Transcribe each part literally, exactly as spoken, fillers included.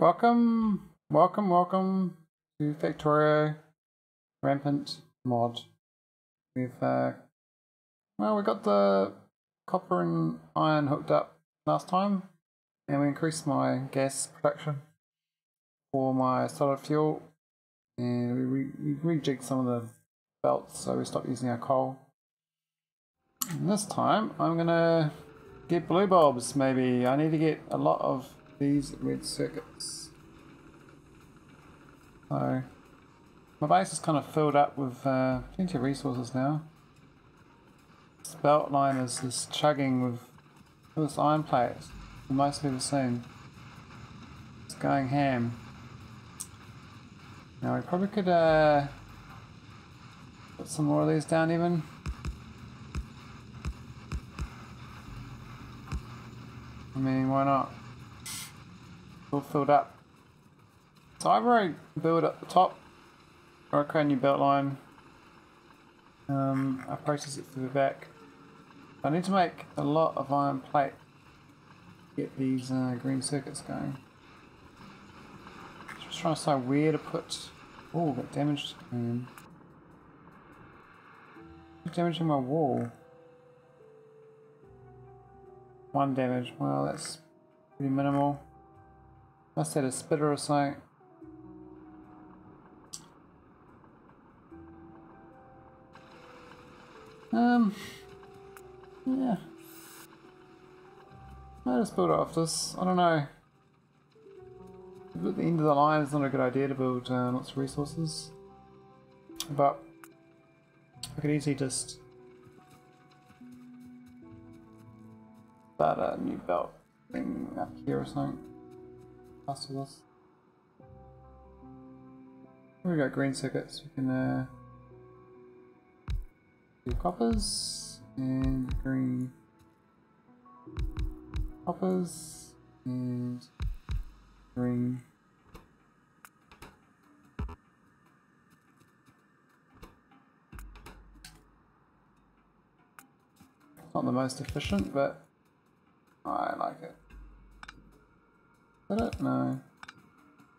Welcome, welcome, welcome to Factorio Rampant mod. We've, uh, well, we got the copper and iron hooked up last time, and we increased my gas production for my solid fuel, and we, re we rejigged some of the belts so we stopped using our coal. And this time I'm gonna get blue bulbs maybe. I need to get a lot of these red circuits. So my base is kind of filled up with uh, plenty of resources now. This belt line is just chugging with all this iron plate. Mostly the same. It's going ham. Now we probably could uh, put some more of these down even. I mean, why not? All filled up. So I've already built at the top, or I create a new belt line. Um, I process it through the back. I need to make a lot of iron plate to get these uh, green circuits going. Just trying to decide where to put. Oh, got damage coming in. Damage in my wall. One damage. Well, that's pretty minimal. Must have a spitter or something. Um, yeah. Might just build it off this. I don't know. At the end of the line, it's not a good idea to build uh, lots of resources. But I could easily just start a new belt thing up here or something. This. We got green circuits. We can uh, do coppers and green coppers and green. It's not the most efficient, but I like it. I don't know.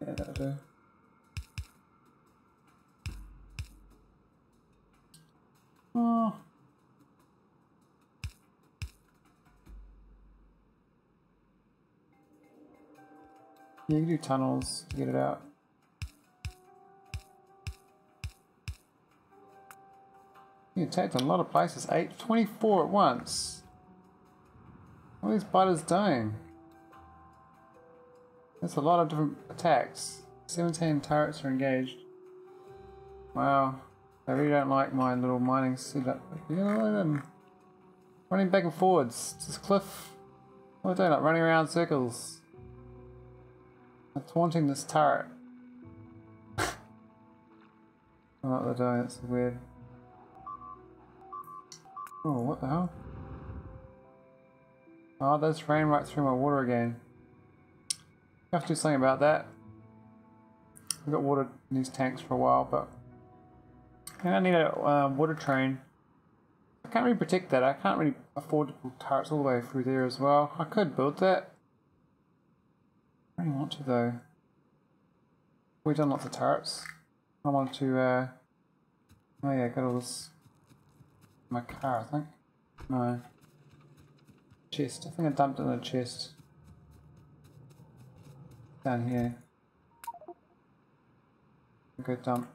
Yeah, that'll do. Oh. You can do tunnels to get it out. You attacked a lot of places. eight, twenty-four at once. What are these biters doing? That's a lot of different attacks. seventeen turrets are engaged. Wow. I really don't like my little mining setup. Running back and forwards. This cliff. What are they like? Running around in circles. I'm taunting this turret. I don't know what they're doing. That's weird. Oh, what the hell? Oh, that's rain right through my water again. I have to do something about that. I've got water in these tanks for a while, but I think I need a uh, water train. I can't really protect that. I can't really afford to build turrets all the way through there as well. I could build that. I don't really want to though. We've done lots of turrets. I want to, uh... oh yeah, got all this in my car, I think. No. Chest. I think I dumped it in a chest. Down here. Go dump.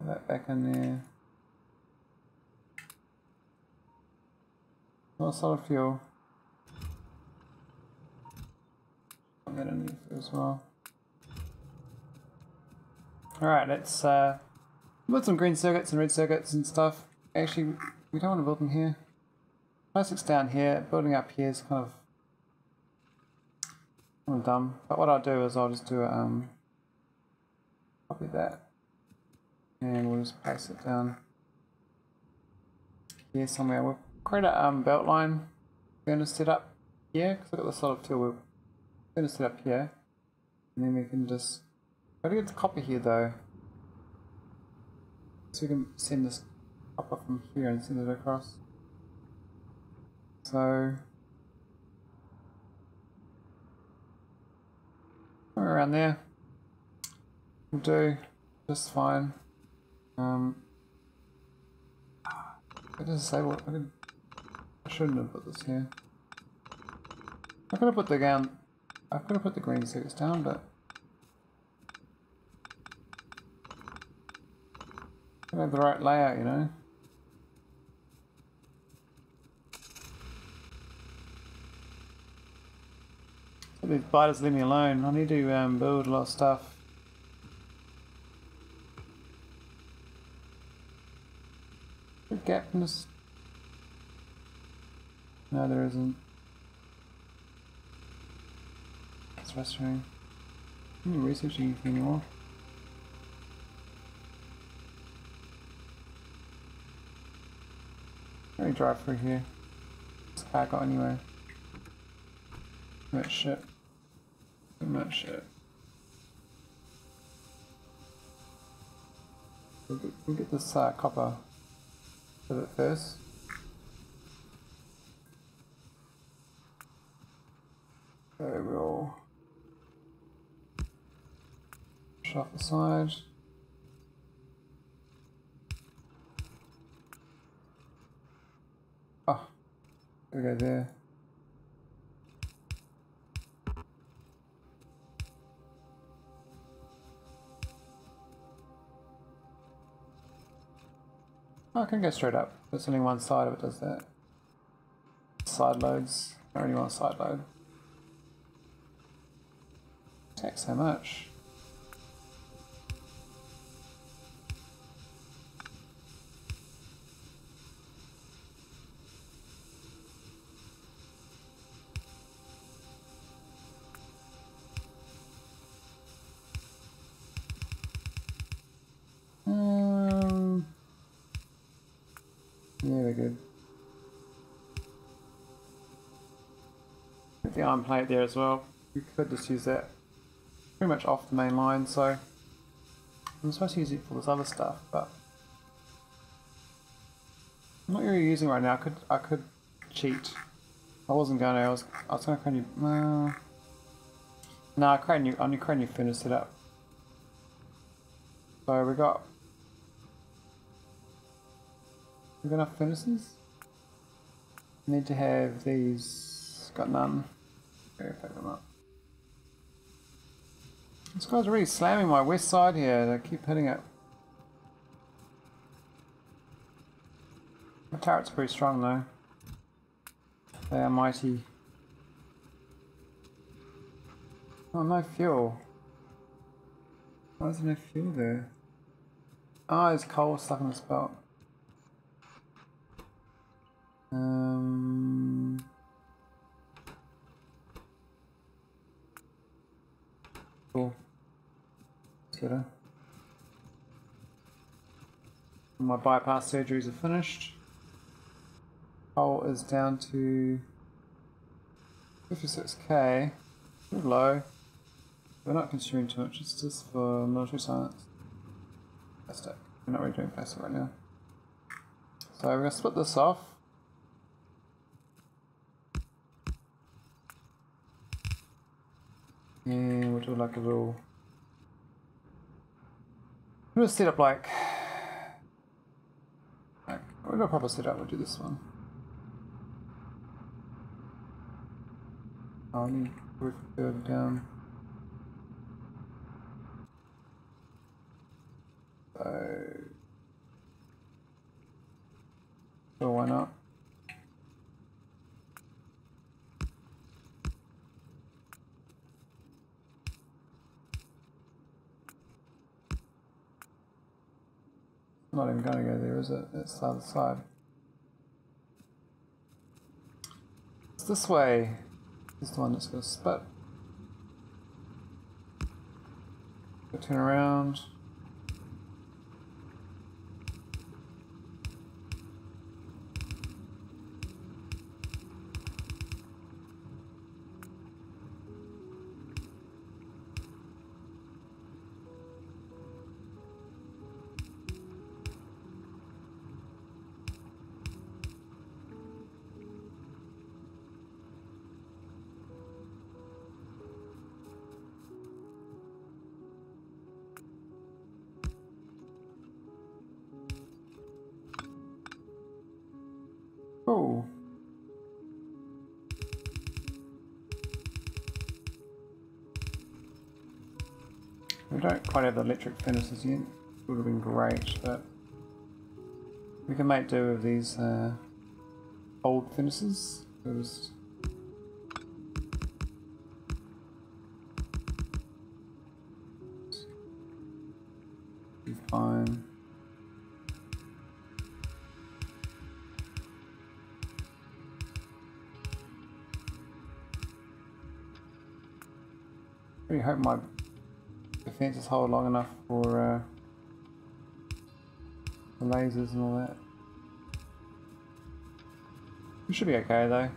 Put that back in there. More solid fuel. Put that in there as well. Alright, let's uh, build some green circuits and red circuits and stuff. Actually, we don't want to build them here. Plastic's down here. Building up here is kind of I'm dumb, but what I'll do is I'll just do a um, copy that, and we'll just place it down here somewhere. We'll create a um, belt line furnace set up here, because I've got the solid fuel. We'll furnace set up here, and then we can just try to get the copper here though, so we can send this copper from here and send it across. So somewhere around there will do just fine. Um, I didn't say what I, didn't, I shouldn't have put this here. I could have put the ground. I could have put the green suits down, but I have the right layout, you know. These biters leave me alone. I need to um, build a lot of stuff. Good gap in this. No, there isn't. It's frustrating. I'm not researching anything anymore. Let me drive through here. It's a car got anyway. That shit. I'm not sure. We'll get, we'll get this uh, copper a bit first. So we'll push off the side. Oh, we go there. I can go straight up. There's only one side of it does that. Side loads. I only want a side load. Takes so much. The iron plate there as well. We could just use that pretty much off the main line, so I'm supposed to use it for this other stuff, but I'm not really using it right now. I could I could cheat. I wasn't gonna. I was I was gonna create a new. Uh, no, I create a new. I'm gonna create a new furnace setup. So we got we got enough furnaces. We need to have these. Got none. Okay, pick them up. This guy's really slamming my west side here. They keep hitting it. My turret's pretty strong though. They are mighty. Oh, no fuel. Why is there no fuel there? Oh, there's coal stuck in this belt. Um. Cool. That's better. My bypass surgeries are finished. Coal is down to fifty-six K. Pretty low. We're not consuming too much, it's just for military science. Plastic. We're not really doing plastic right now. So we're going to split this off. And we'll do like a little. We'll just set up like. like we'll do a proper setup, we'll do this one. Oh, I need to go down. So. So why not? Not even going to go there, is it? It's the other side. It's this way. It's the one that's going to spit. We'll turn around. We don't quite have the electric furnaces yet. Would have been great, but we can make do with these uh, old furnaces. Those be fine. I really hope my defenses hold long enough for uh, the lasers and all that. We should be okay though.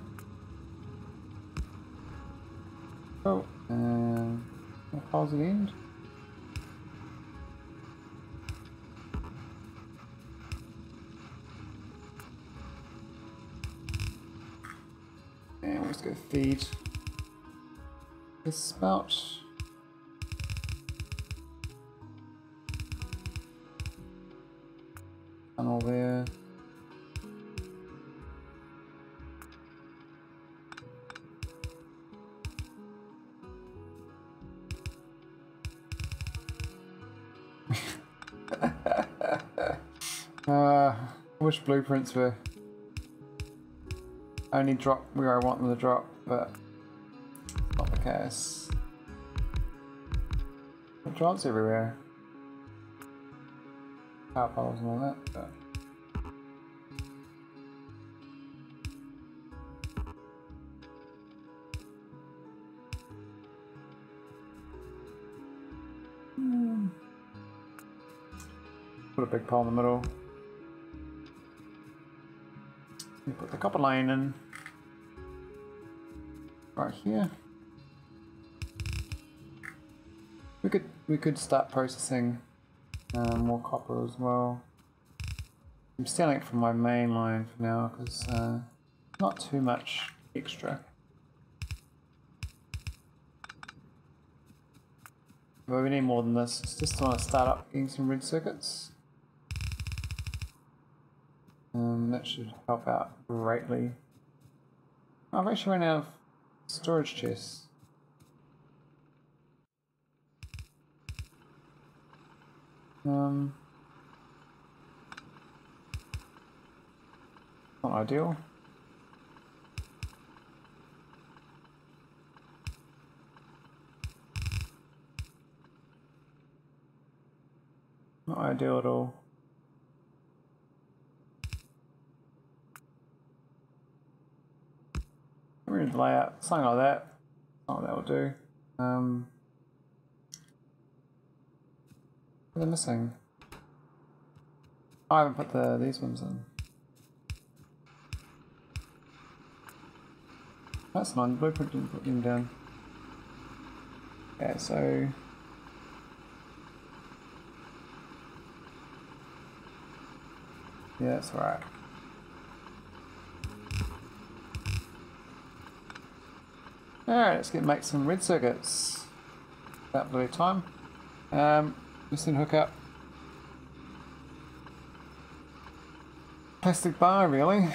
Oh, and what file's the end? And let's go feed this spout. Tunnel there. uh, I wish blueprints were only drop where I want them to drop, but it's not the case. It drops everywhere. Power bottles and all that, but mm. Put a big pole in the middle. We put the copper line in right here. We could we could start processing Um, more copper as well. I'm stealing it from my main line for now because uh, not too much extra. But we need more than this. It's just want to start up getting some red circuits. Um, that should help out greatly. I've actually run out of storage chests. Um, not ideal. Not ideal at all. Weird layout, something like that. Oh, that will do. Um. What are they missing? Oh, I haven't put the these ones in. That's fine, the blueprint didn't put them down. Yeah, so yeah, that's right. Alright, let's get make some red circuits. About bloody time. Um Let's then hook up plastic bar really.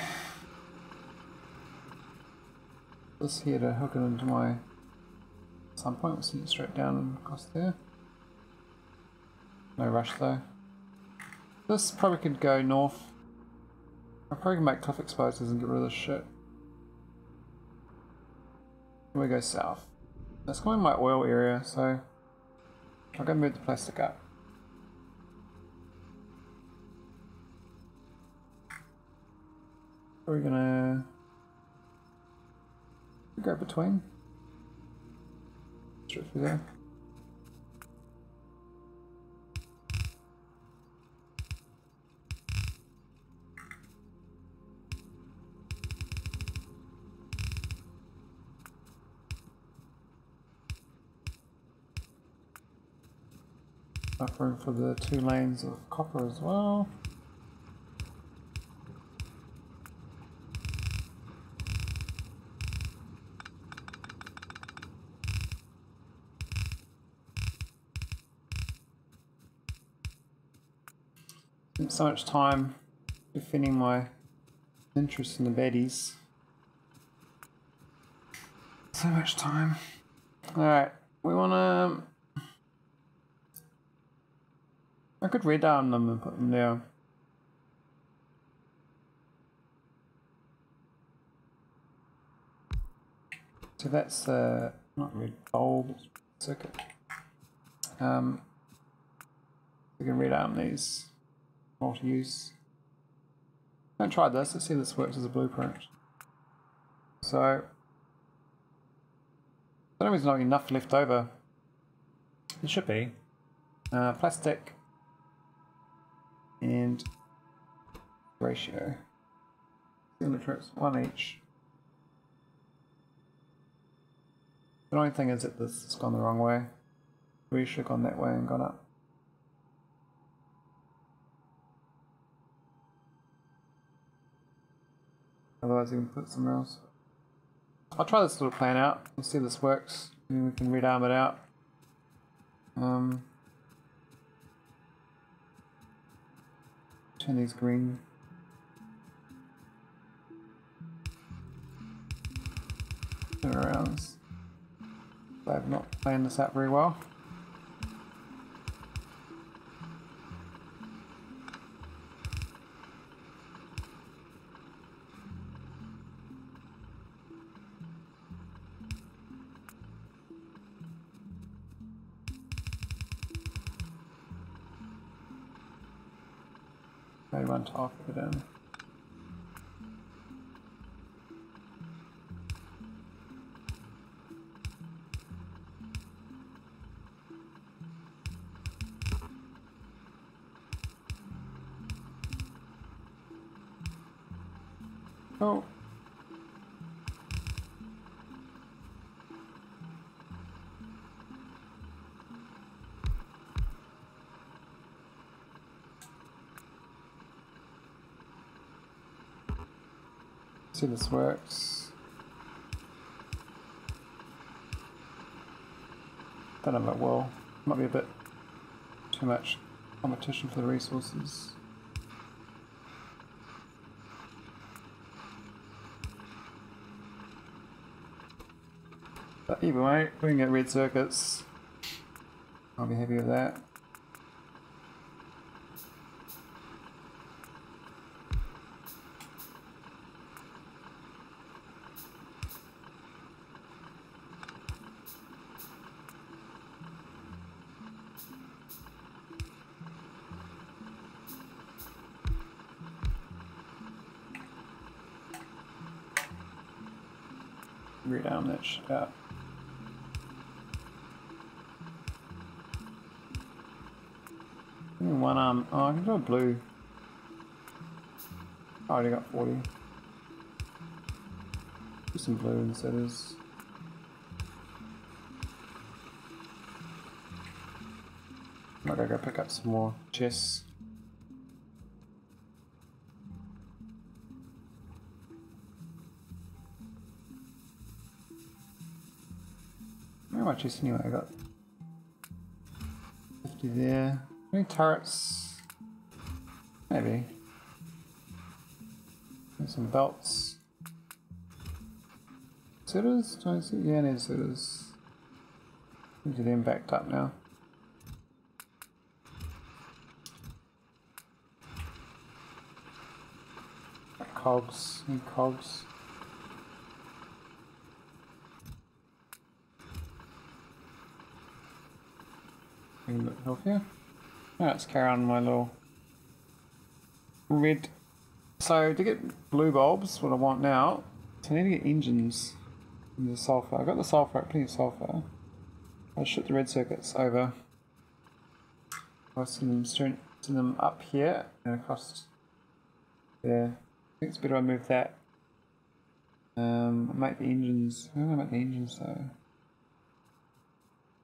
This here to hook it into my at some point, we'll send it straight down and across there. No rush though. This probably could go north. I probably can make cliff explosives and get rid of this shit. Here we go south. That's going in my oil area, so I'll go move the plastic up. We're gonna go between. Straight through there. Enough room for the two lanes of copper as well. Spent so much time defending my interest in the baddies. So much time. Alright, we wanna I could radar them and put them there. So that's uh, not red bulb, it's circuit. Um, we can radar them these. Multi-use. I'm going to try this, let's see if this works as a blueprint. So, I don't know if there's not enough left over. It should be. Uh, plastic and ratio. Electrics, one each. The only thing is that this has gone the wrong way. We should have gone that way and gone up. Otherwise we can put it somewhere else. I'll try this little plan out and see if this works. Maybe we can redarm it out. Um, turn these green. Turn around. I've not planned this out very well. Run to off it in. Oh. See if this works. Don't know about well. Might be a bit too much competition for the resources. But either way, we can get red circuits. I'll be happy with that. Redown that shit out. Give me one arm. Oh, I can do a blue. I already got forty. Do some blue instead of this. I'm gonna go pick up some more chests. Just anyway, I got fifty there. Any turrets? Maybe. And some belts. Suitors? Do I see? Yeah, I need suitors. Into them backed up now. Cogs and cogs. A bit healthier. Now let's carry on my little red. So to get blue bulbs, what I want now, so I need to get engines and the sulfur. I've got the sulfur, plenty of sulfur. I'll ship the red circuits over. I'll send them, send them up here and across there. I think it's better I move that. Um, I make the engines. I don't know about the engines though.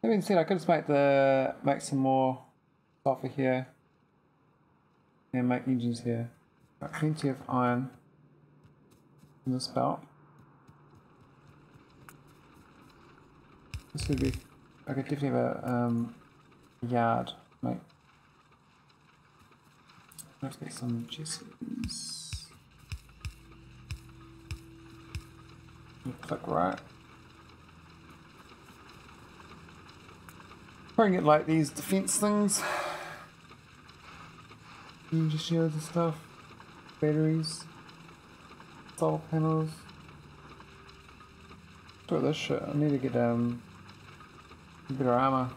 That being said, I could just make the make some more sulfur here and make engines here. Got plenty of iron in this belt. This would be I could definitely have a um, yard, mate. Let's get some chests. Click right. Probably get like these defense things. Ninja shields and stuff, batteries, salt panels. Throw this shit. I need to get um, a bit of armor.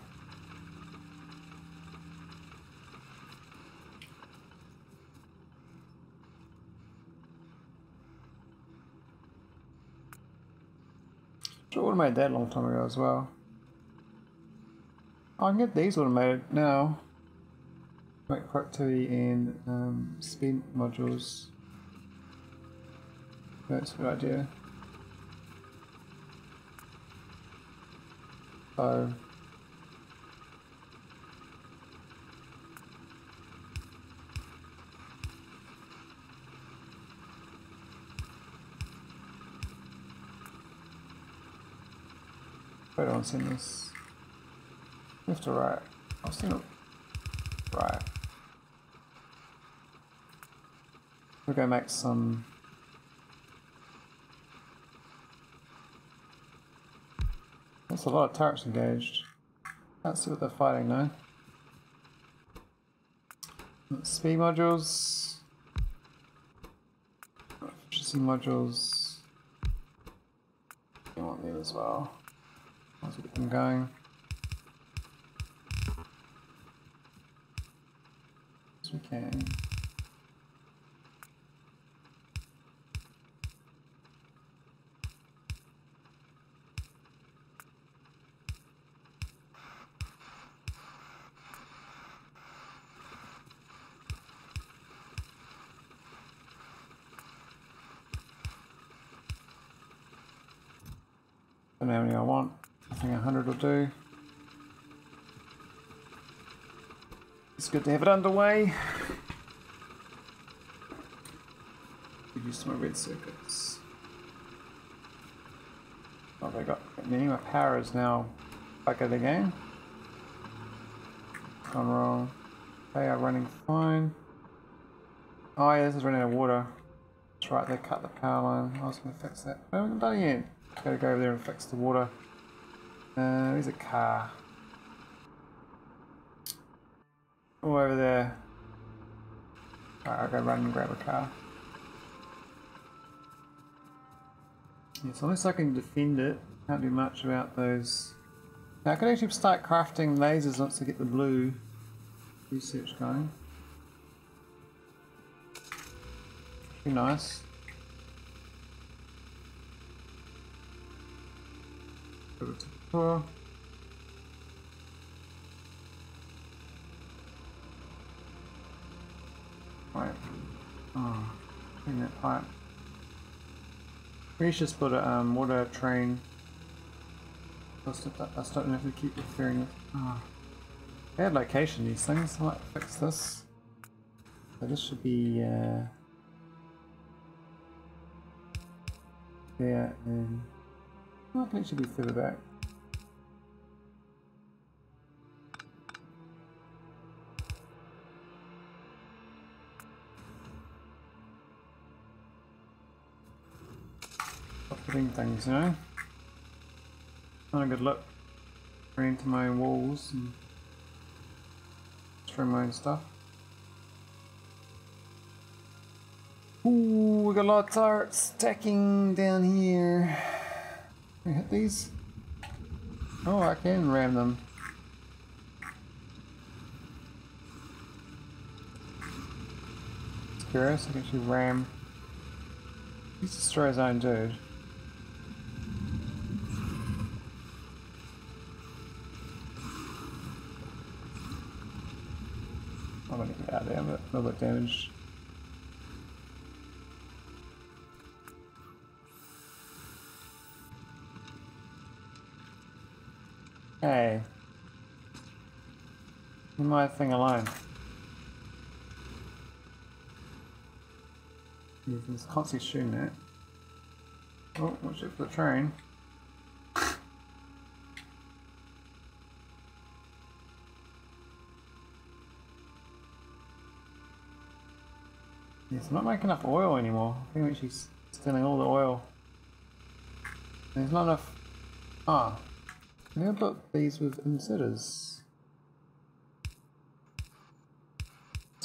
I would have made that a long time ago as well. I can get these automated now. Make productivity and um, speed modules. That's a good idea. So. Wait, I don't send this. Left to right. I'll send it right. We're going to make some that's a lot of turrets engaged. Can't see what they're fighting now. Speed modules, efficiency modules, you want them as well. Let's get them going. As we can. I don't know how many I want. I think a hundred will do. It's good to have it underway. Use my red circuits. Oh, they got me. My power is now back at the game. Gone wrong. They are running fine. Oh yeah, this is running out of water. That's right, they cut the power line. I was going to fix that. I haven't done it yet. Gotta go over there and fix the water. Uh, there's a car. Oh, over there. Alright, I'll go run and grab a car. Yeah, so unless I can defend it, can't do much about those. Now I could actually start crafting lasers once I get the blue research going. Be nice. Over to the floor. Right. Oh, clean that pipe. We should just put a um, water train. I don't know if we keep referring it. Oh. Bad location, these things. I might fix this. So this should be uh, there and. I think it should be further back. Stop putting things, you know? Not a good look. Ran into my own walls and through my own stuff. Ooh, we got a lot of turrets stacking down here. Can I hit these? Oh, I can ram them. It's curious, I can actually ram. He's destroying his own dude. I'm gonna get out of there, but a little bit damaged. Hey, leave my thing alone. He's constantly shooting it. Oh, watch it for the train. Yes, I'm not making enough oil anymore. I think she's stealing all the oil. There's not enough. Ah. Oh. How about these with inserters?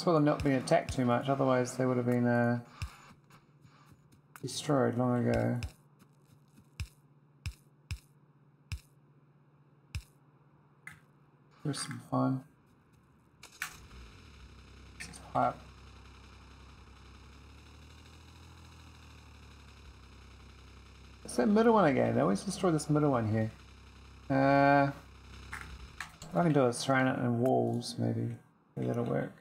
It's for them not being attacked too much, otherwise they would have been uh, destroyed long ago. Here's some fun. This is hot. It's that middle one again. They always destroy this middle one here. Uh, what I can do is surround it in walls, maybe. Maybe that'll work.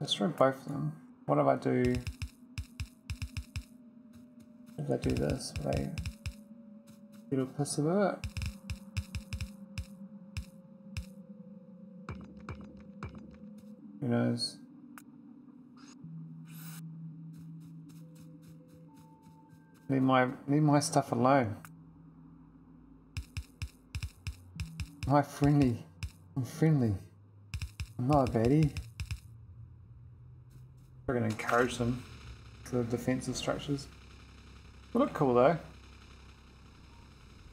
Destroy both of them. What if I do... If I do this, right? It'll piss about it. Who knows? Leave my leave my stuff alone. I'm friendly. I'm friendly. I'm not a baddie. We're gonna encourage them to the defensive structures. They look cool though.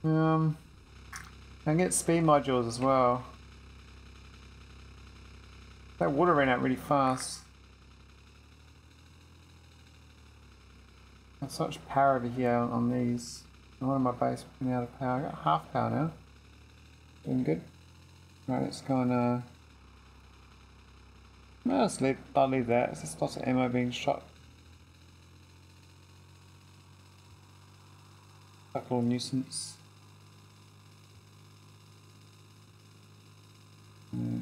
Um, I can get speed modules as well. That water ran out really fast. I've so much power over here on these. I wanted my base running out of power. I got half power now. Doing good. Right, let's go and uh no, let's leave I'll leave that. It's just lots of ammo being shot. That little nuisance. Mm.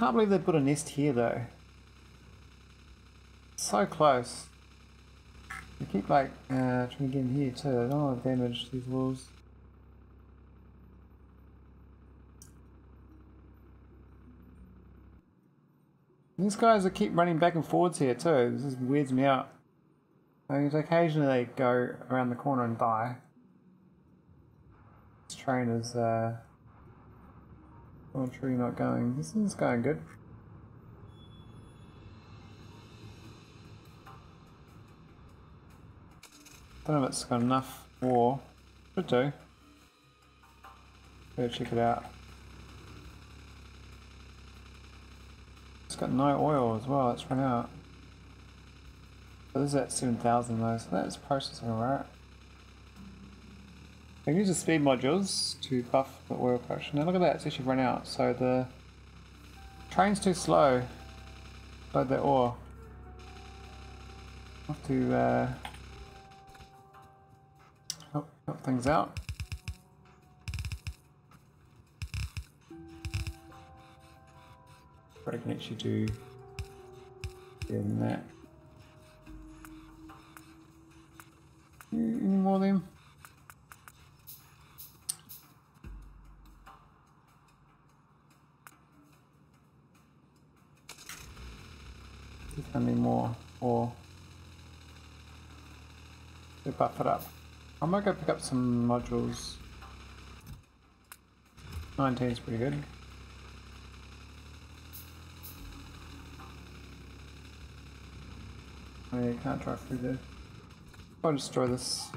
Can't believe they put a nest here though. So close. They keep like uh, trying to get in here too. They don't want to damage these walls. These guys will keep running back and forwards here too. This just weirds me out. I mean, occasionally they go around the corner and die. This train is uh well, truly not going. This one's going good. Don't know if it's got enough war. Should do. Better check it out. It's got no oil as well, it's run out. But this is at seven thousand though, so that's processing alright. I can use the speed modules to buff the oil production. Now look at that, it's actually run out, so the train's too slow. Load that ore. I'll have to uh, help, help things out. But I can actually do better than that. Any more of them? There's gonna be more, or they buff it up. I might go pick up some modules. nineteen is pretty good. Oh yeah, you can't drive through there. I'll destroy this.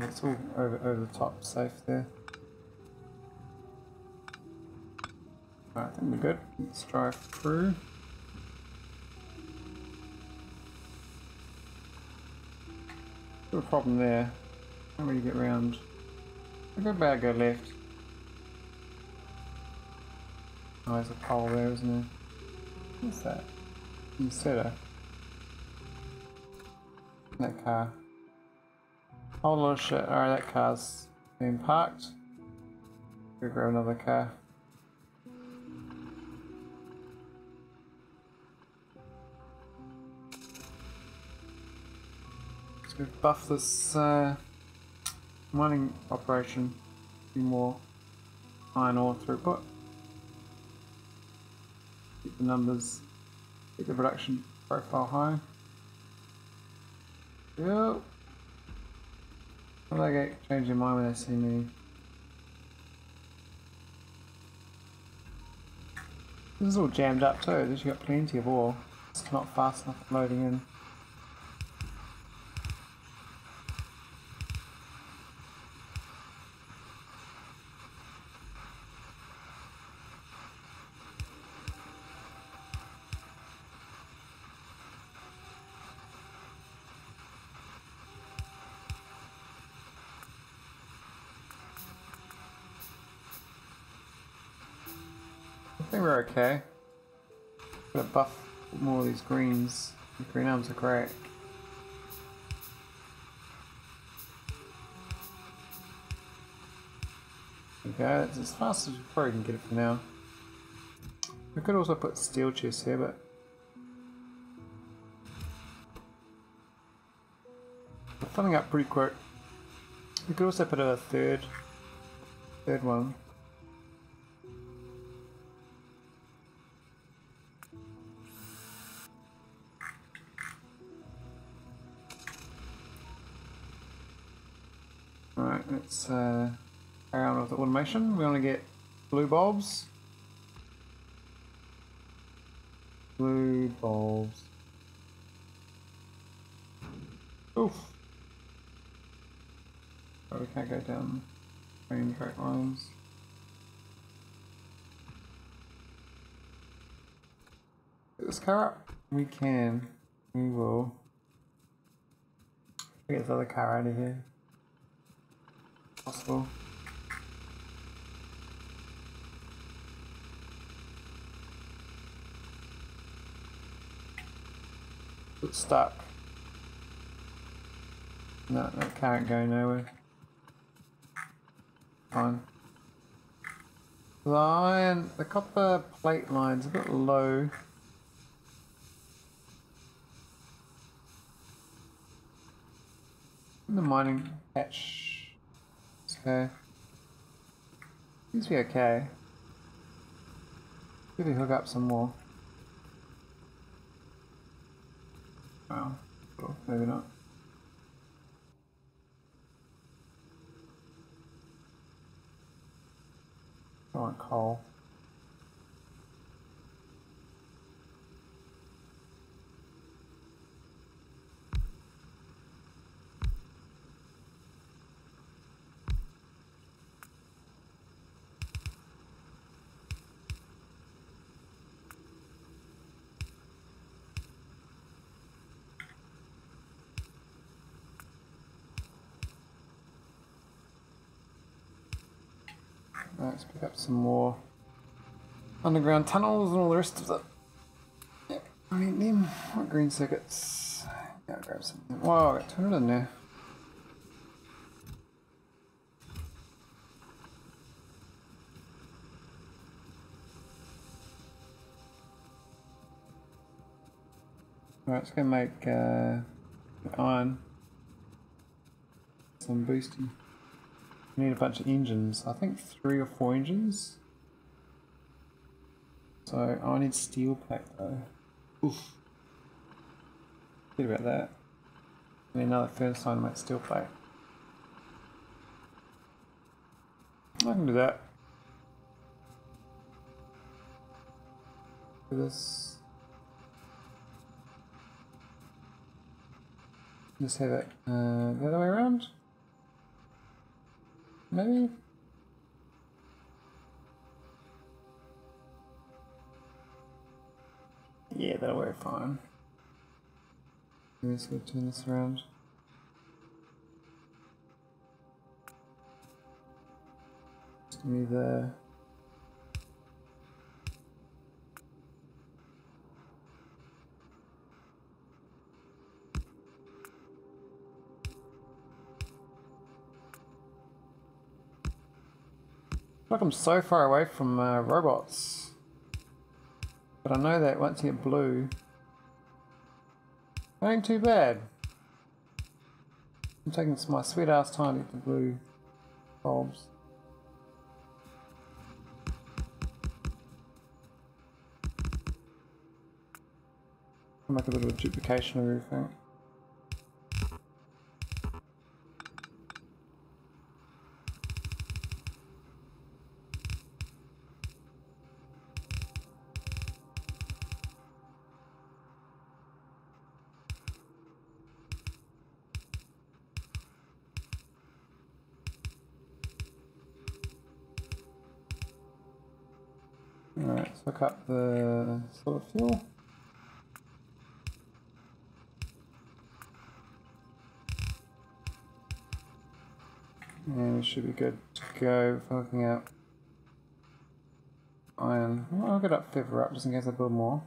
And it's all over, over the top, safe there. Alright, I think we're good. Let's drive through. A problem there. Can't really get round. I'll go back, go left. Oh, there's a pole there, isn't there? What's that? Insetter. That car. Whole lot of shit. Alright, that car's been parked. Go grab another car. Let's go buff this uh, mining operation, a few more iron ore throughput, keep the numbers, keep the production profile high. Well, what do I get changing my mind when I see me? This is all jammed up too, there's got plenty of ore. It's not fast enough loading in. I think we're okay. Gotta buff more of these greens. The green arms are great. There we go, it's as fast as we probably can get it for now. We could also put steel chests here, but we're filling up pretty quick. We could also put a third, third one. Alright, let's uh, carry on with the automation. We want to get blue bulbs. Blue bulbs. Oof! Oh, we can't go down green track lines. Get this car up? We can. We will. Get this other car out of here. Possible. It's stuck. No, that can't go nowhere. Fine. The iron, the copper plate line's a bit low. In the mining patch. Okay. Seems to be okay. Could we hook up some more? Well, cool. Maybe not. I want coal. Let's pick up some more underground tunnels and all the rest of it. Yep, I need them. What green circuits? Gotta grab something. Whoa, I got two hundred in there. Alright, let's go make uh, iron. Some boosting. We need a bunch of engines. I think three or four engines. So oh, I need steel plate though. Oof. Forget about that. I need another furnace line to make steel plate. I can do that. Do this. Just have it uh, the other way around. Maybe? Yeah, that'll work fine. I'm just going to turn this around. Just move there. Like I'm so far away from uh, robots, but I know that once you get blue, it ain't too bad. I'm taking my sweet ass time to get the blue bulbs. I'll make a little duplication of everything. hook up the solar fuel. And we should be good to go for hooking up iron. I'll get up further up just in case I build more.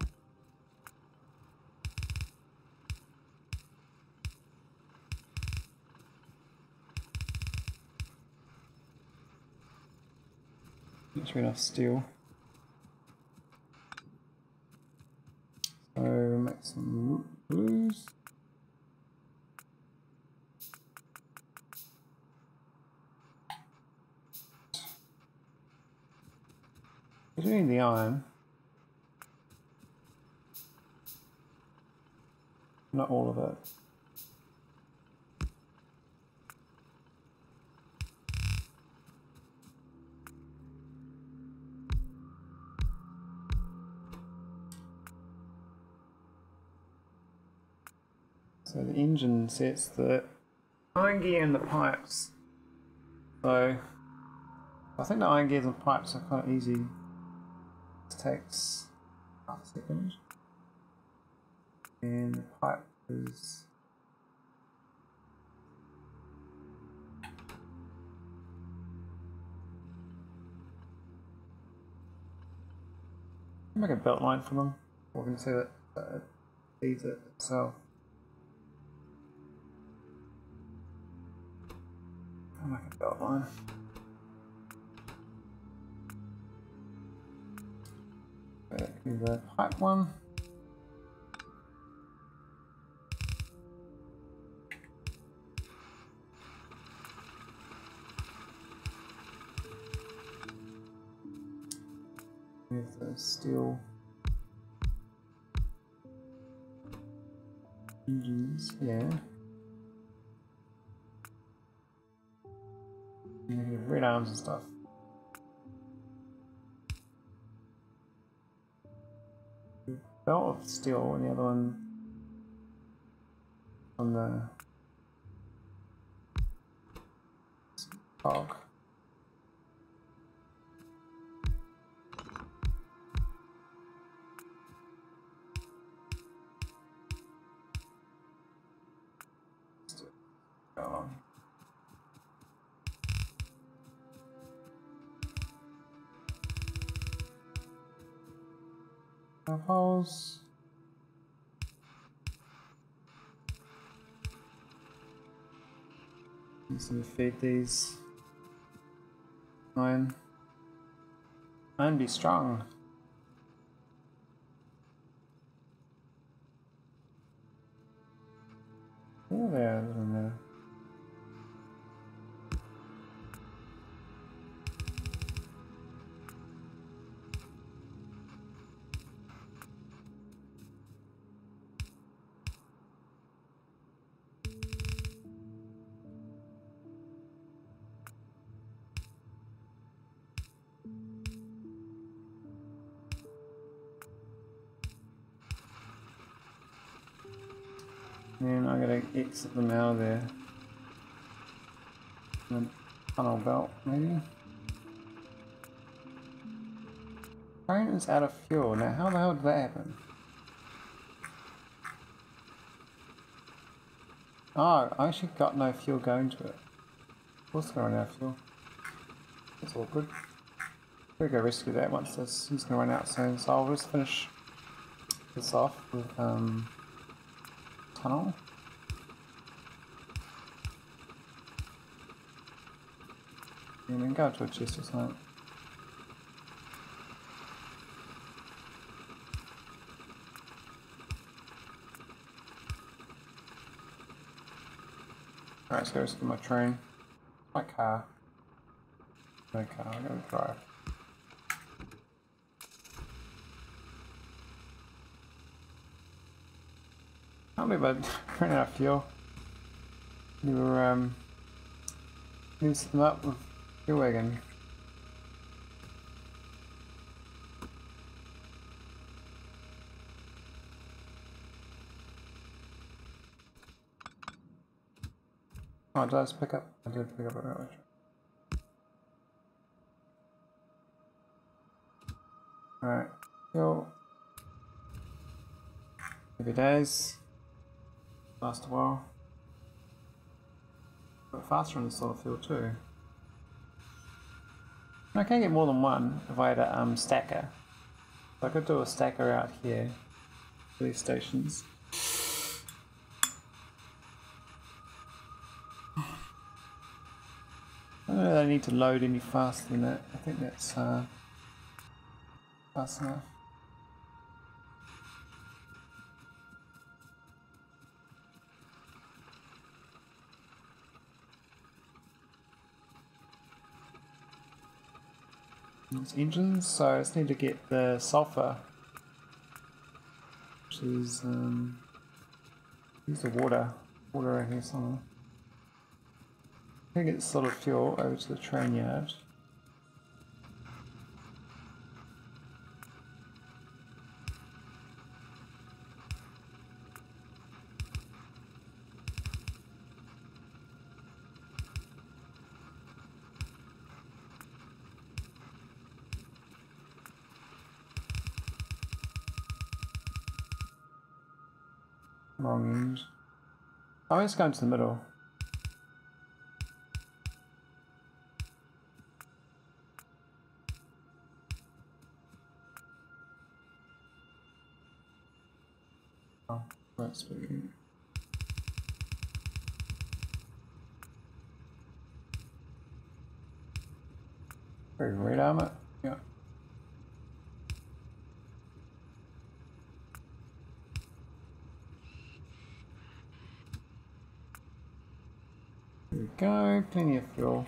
Not sure enough steel. So make some blues. I do need the iron. Not all of it. So the engine sets the iron gear and the pipes. So I think the iron gears and pipes are quite easy. This takes half a second, and the pipe is make a belt line for them. We're going to say that it feeds it itself. I'll make a belt line. The pipe one. With the steel engines here. And you have red arms and stuff. Belt of steel and the other one on the bog. Holes. So we feed these iron. Iron be strong. Oh, there, isn't there? And I'm going to exit them out of there. And tunnel belt, maybe. Train is out of fuel. Now, how the hell did that happen? Oh, I actually got no fuel going to it. Of course, it's going to run out of fuel. That's awkward. We'll go rescue that once this is going to run out soon. So I'll just finish this off with. Um, Tunnel. And then go to a chest or something. Alright, so there's my train. My car. No car, I'm gonna drive. Can't believe I ran out of fuel. We were um using them up with fuel wagon. Oh, did I just pick up? I did pick up a relic. Alright. go. Maybe days. Last a while. A bit faster on the solar field too. And I can get more than one if I had a um, stacker. So I could do a stacker out here for these stations. I don't know that I need to load any faster than that. I think that's uh, fast enough. Engines, so I just need to get the sulfur, which is um, here's the water, water right here somewhere. I'm gonna get this sort of fuel over to the train yard. I'm just going to the middle. Oh, that's big. Very right arm it. Yeah. Go, plenty of fuel.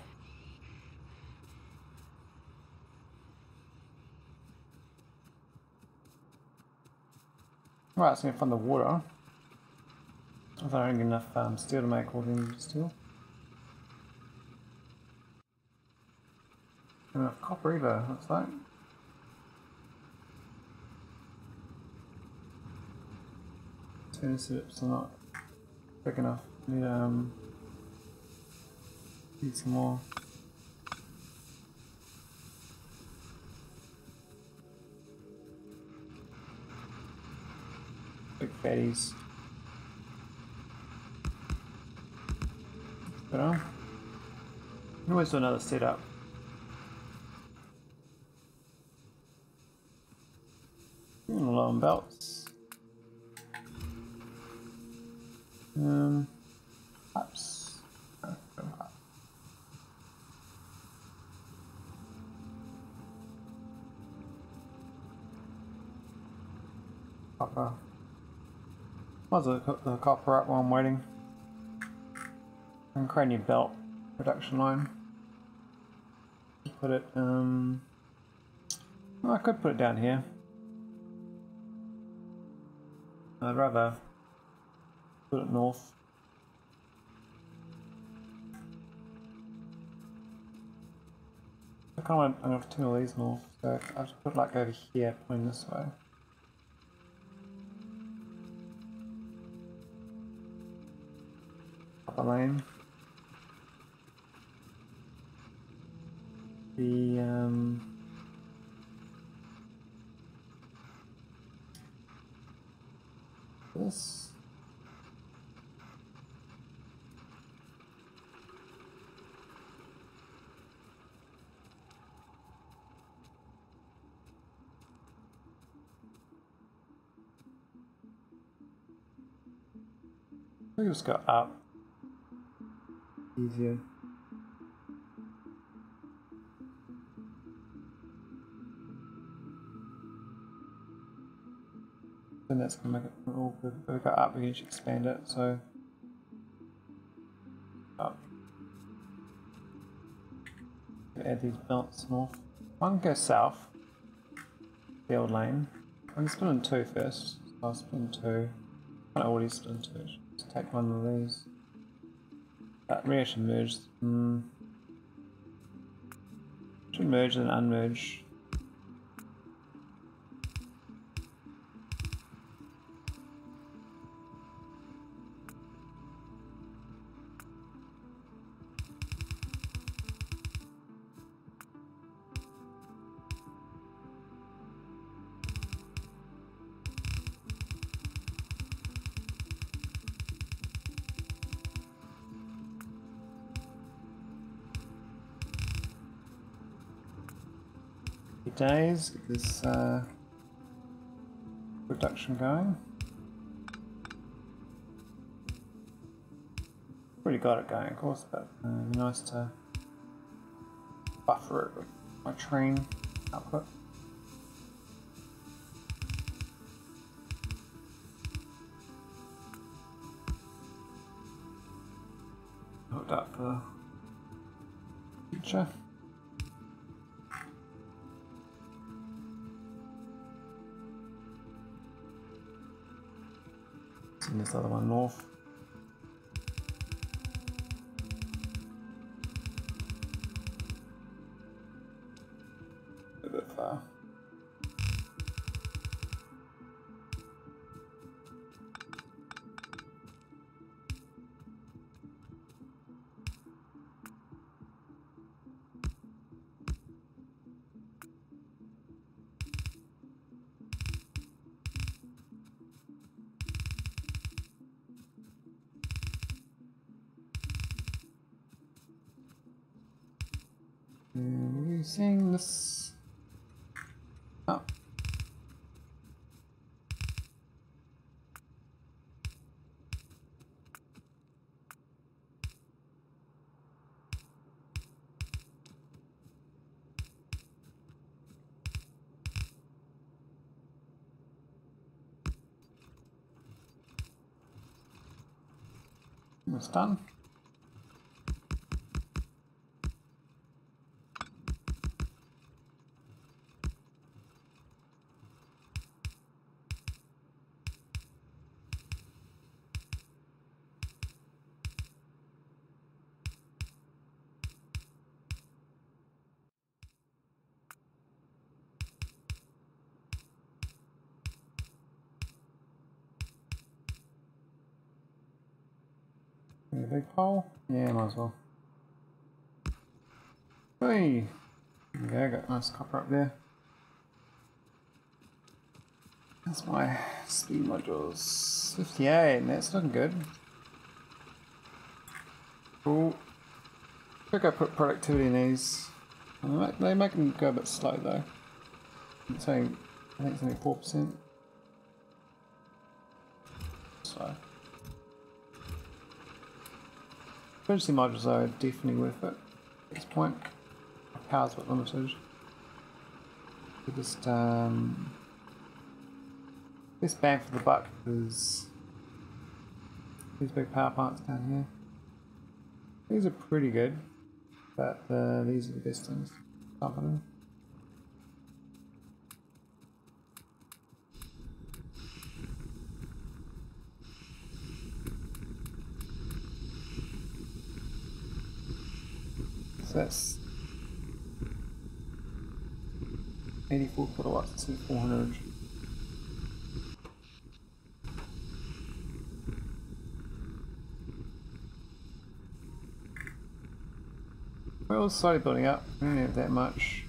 Right, so I'm gonna find the water. I don't have enough um, steel to make all the steel. Not enough copper either, looks like. Turn setups are not quick enough. Need um. Need some more. Big fatties. But I can always do another setup. And low on belts. Um, ups. Copper. Might as well hook the copper up while I'm waiting. And create a new belt production line. Put it, um. Well, I could put it down here. I'd rather put it north. I kind of want to turn all these north, so I have to put it like over here, pointing this way. Lane. The um, this we'll just go up. Easier. And that's gonna make it all good. If we go up, we can just expand it, so up. Add these belts north. One can go south. The old lane. I'm gonna split in two first. I'll split in two. I don't already split in two. Just take one of these. That really should merge. Mm. Should merge and unmerge. days get this uh, production going. Already got it going, of course, but uh, it'd be nice to buffer it with my train output. Hooked up for the future. Send this other one north. A bit far. Using this up. Almost done. A big pole? Yeah, might as well. Hey! There we go, got nice copper up there. That's my speed modules. fifty-eight, and that's looking good. Cool. I think I put productivity in these. They make them go a bit slow though. I'm saying, I think it's only four percent. So. Emergency modules are definitely worth it at this point. Power's a bit limited. So just um, best bang for the buck is these big power plants down here. These are pretty good, but uh, these are the best things. Some of them. That's eighty-four kilowatts to four hundred. We're all slowly building up, we don't have that much.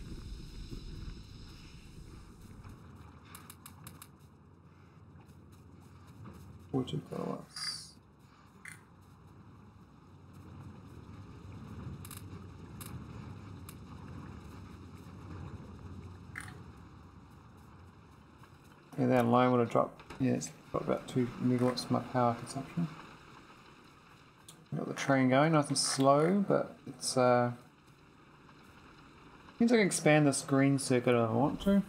forty kilowatts. Yeah, that alone would have dropped, yeah, it's got about two megawatts of my power consumption. Got the train going, nice and slow, but it's, uh... means I can expand this green circuit if I want to.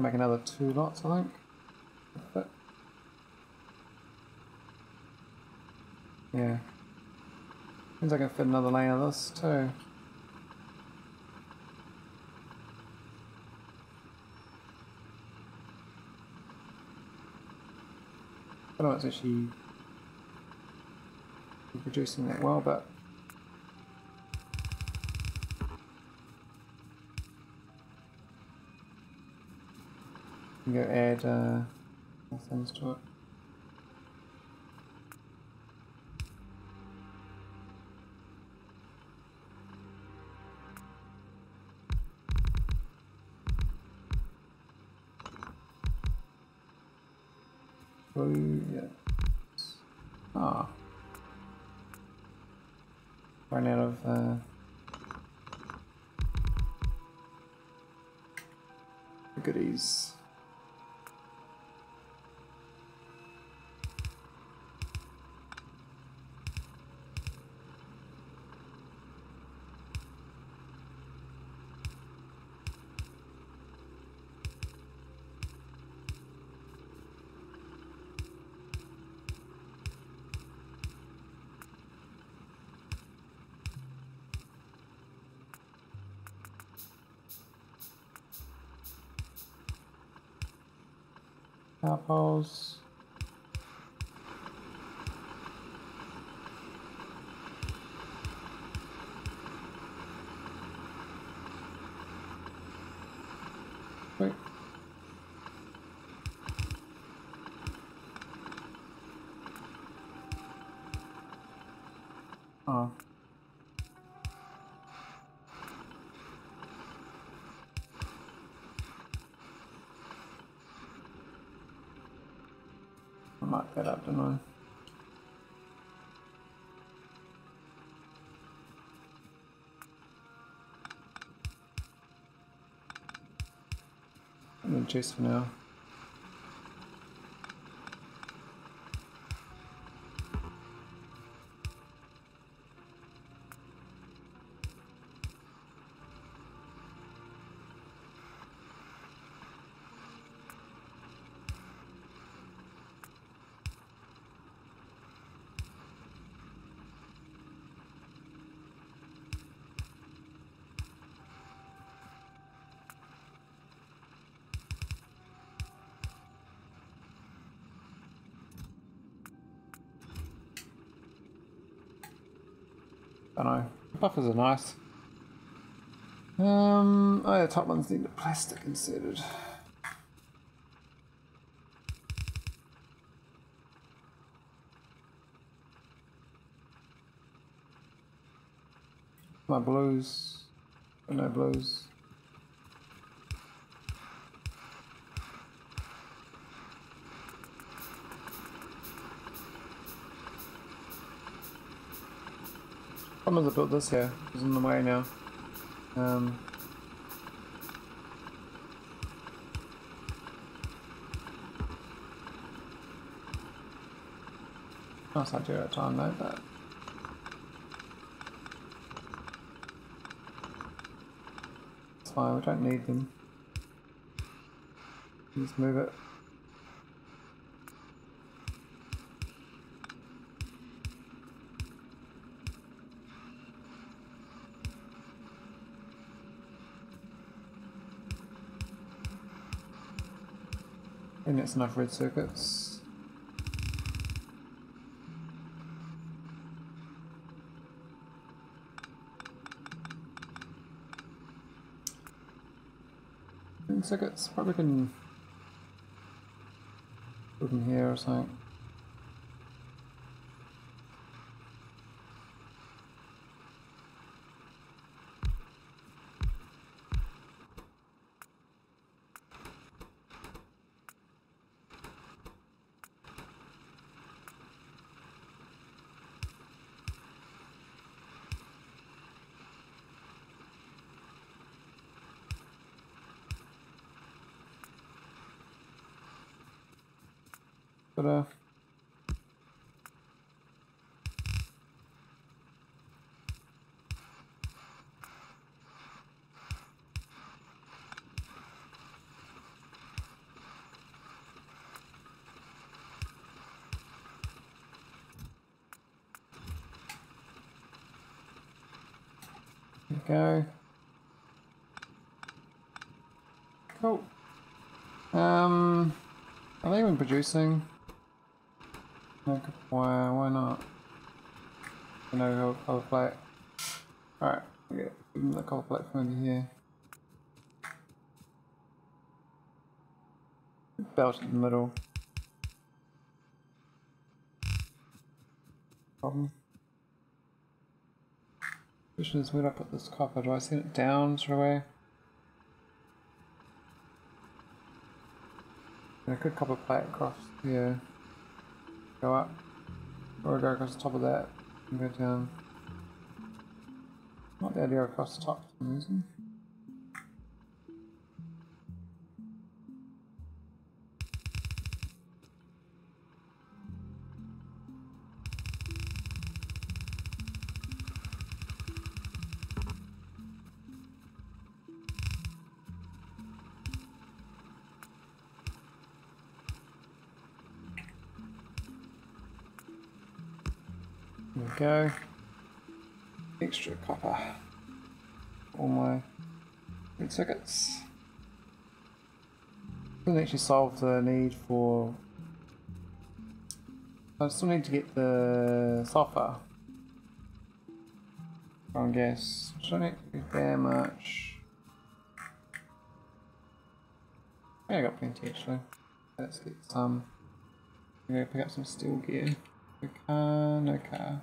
Make another two lots, I think. But, yeah. Means I can fit another lane of this, too. I don't know if it's actually producing that well, but you can go add uh, more things to it. Yeah. Ah. Run out of uh goodies. Apples. Wait. Oh. Mark that up, don't I? I'm gonna chase for now. I don't know. Buffers are nice. Um, oh, the top ones need the plastic inserted. My blues. No blues. I'm gonna build this here, it's in the way now. Um, nice idea at time though, but it's fine, we don't need them. Just move it. And that's enough red circuits. Green circuits, probably can put them here or something. But uh, there we go. Cool. Um, are they even producing? Why, why not? I know the colour plate. Alright, we get the colour plate from over here. Belt in the middle. Problem. Question is, where do I put this copper? Do I send it down straight away? And a good copper plate across here. Go up, or go across the top of that, and go down. Not the idea across the top for some reason. There we go. Extra copper. All my red circuits. Doesn't actually solve the need for. I still need to get the sulfur. On gas. Which I don't need that much. Yeah, I got plenty actually. Let's get some. I'm gonna pick up some steel gear. No car, no car.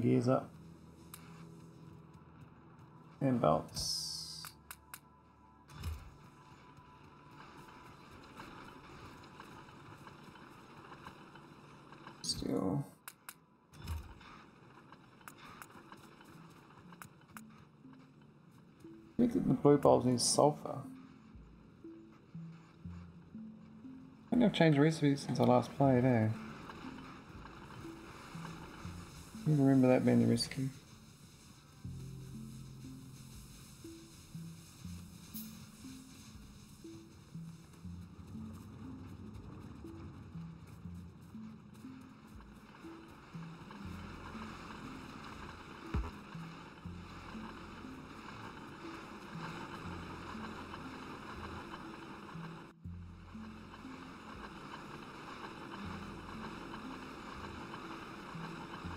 Gears up. And belts. Steel. I think that the blue bulbs need sulfur. I think I've changed recipes since I last played, eh? I remember that being the recipe.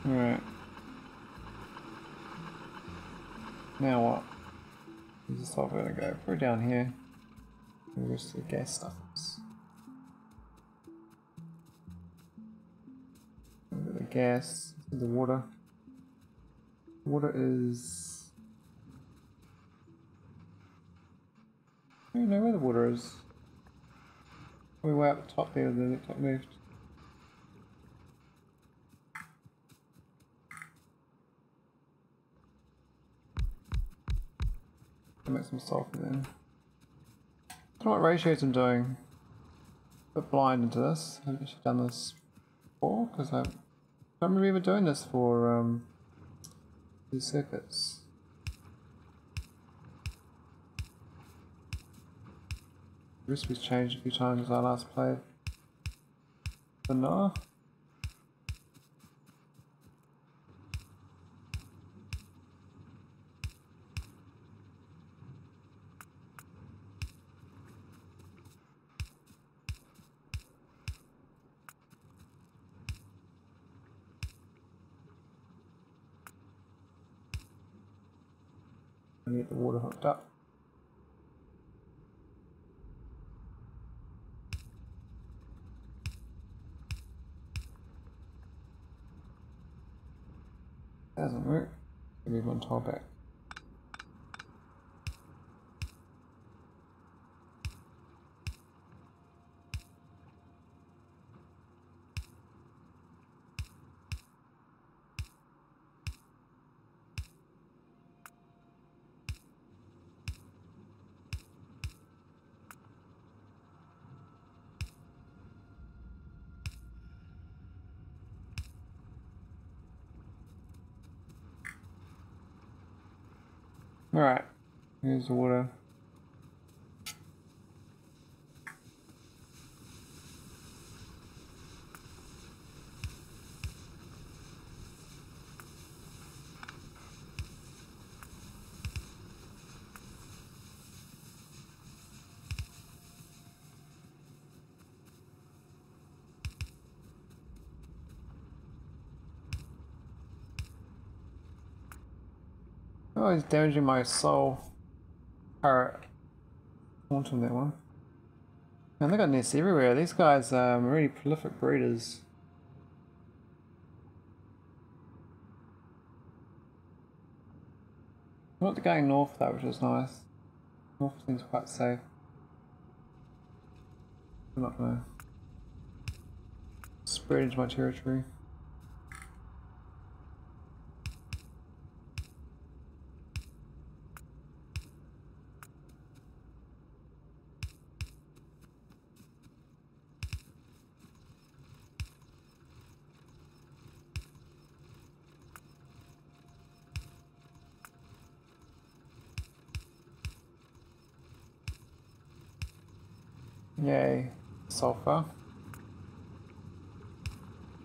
Alright. Now what? Where's the stuff gonna go? Put it down here. And the rest of the gas stuff is. The gas, the water. Water is. I don't know where the water is. We're way up the top there, the top left. Make some sulfur then. I don't know what ratios I'm doing. A bit blind into this. I haven't actually done this before because I don't remember ever doing this for um, these circuits. The recipe's changed a few times as I last played. Vanilla. Get the water hooked up. Doesn't work. Maybe one tile back. Alright, here's the water. Oh, he's damaging my soul. Alright. Quantum, that one. Man, they got nests everywhere. These guys um, are really prolific breeders. I'm not going north though, which is nice. North seems quite safe. I'm not gonna spread into my territory. Yay, sulfur.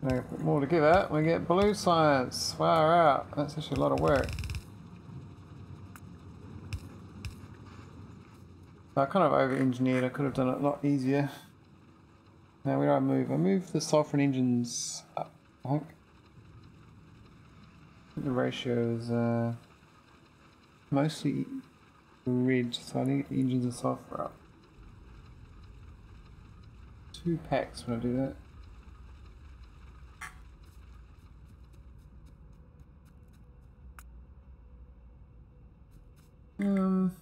Now we put more to give it, we get blue science. Far out. That's actually a lot of work. I kind of over-engineered, I could have done it a lot easier. Now where do I move? I move the sulfur and engines up, I think. The ratio is uh, mostly red, so I need engines and sulfur up. Two packs when I do that. Um.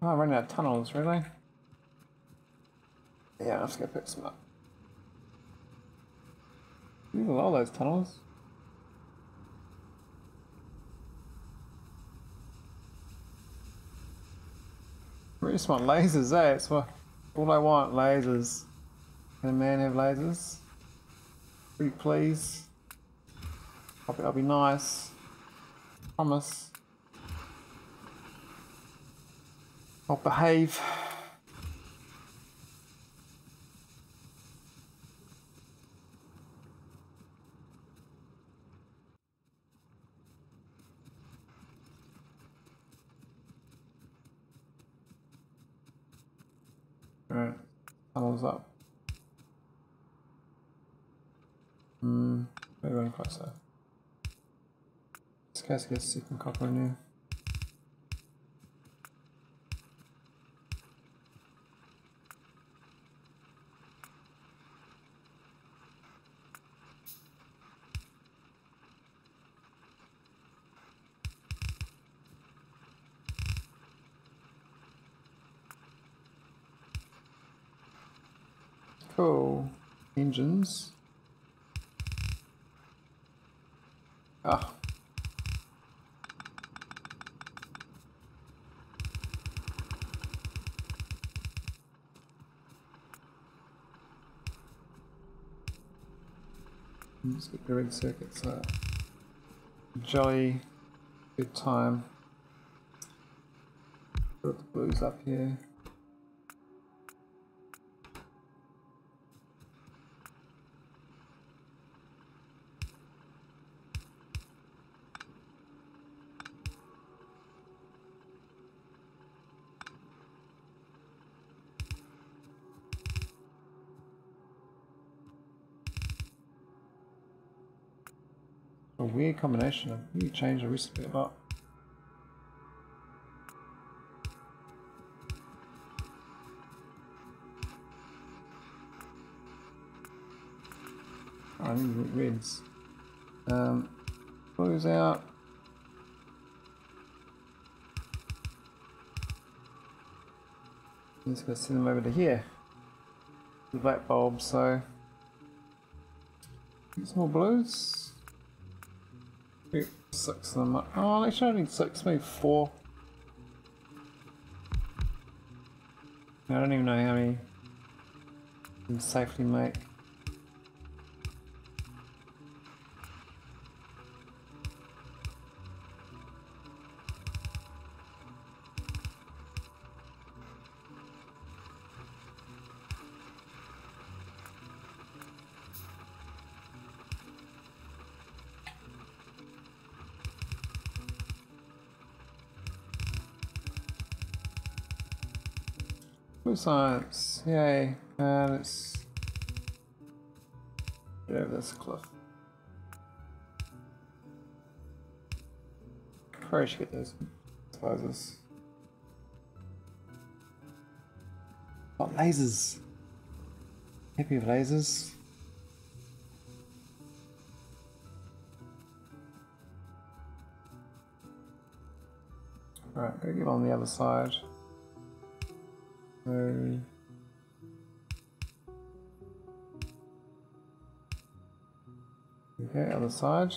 Oh, I'm running out of tunnels, really? Yeah, let's go pick some up. Move a lot of those tunnels. I really just want lasers, eh? That's what all I want, lasers. Can a man have lasers? Pretty please. I'll be, I'll be nice. Promise. I'll behave. Alright, tunnels up. Hmm, maybe one closer. This guy's got second copper in here. Cool. Engines. Ah. Let's get the red circuits up. Jolly good time. Put the blues up here. A weird combination. I think you change the recipe a lot. Oh, I need reds. Um, blues out. I'm just going to send them over to here. The black bulb, so. Some more blues. Six of them. Oh, actually I don't need six, maybe four. I don't even know how many I can safely make. Blue science, yay. Uh, let's get over this cliff. Probably should get those lasers. Oh, lasers! Happy with lasers. Alright, go get on the other side. So okay, other side.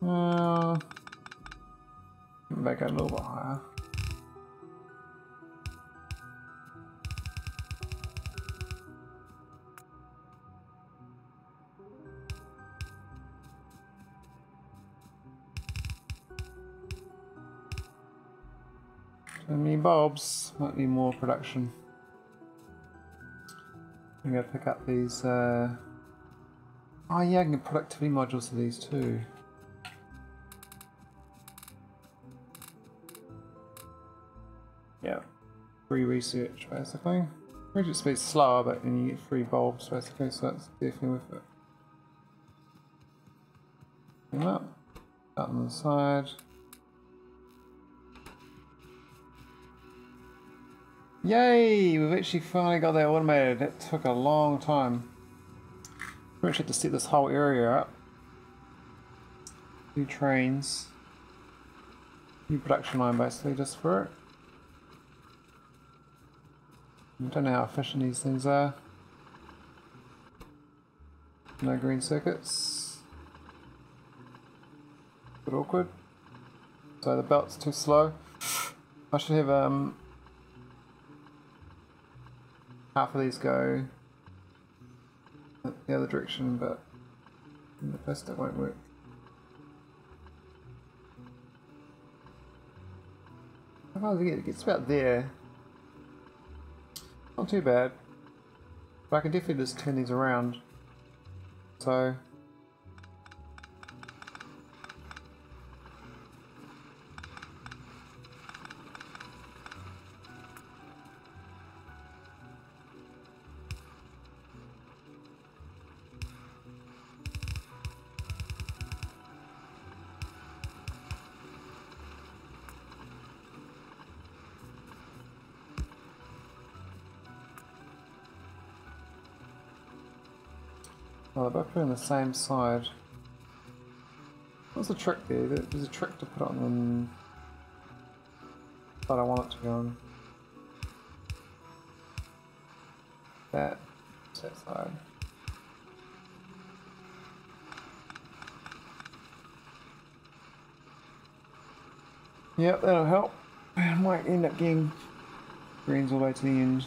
Uh, back a little bit higher. Give me bulbs. Might be more production. I'm going to pick up these. Uh... Oh yeah, I can get productivity modules for these too. Yeah, free research basically. Research speed's slower, but then you get free bulbs basically, so that's definitely worth it. Come up, out on the side. Yay! We've actually finally got that automated. That took a long time. We actually had to set this whole area up. New trains. New production line basically just for it. I don't know how efficient these things are. No green circuits. A bit awkward. So the belt's too slow. I should have um half of these go the other direction, but in the first it won't work. How far does it get? It gets about there. Not too bad, but I can definitely just turn these around. So oh, they're both on the same side. What's the trick there? There's a trick to put on them, but I want it to go on that, that side. Yep, that'll help. I might end up getting greens all the way to the end.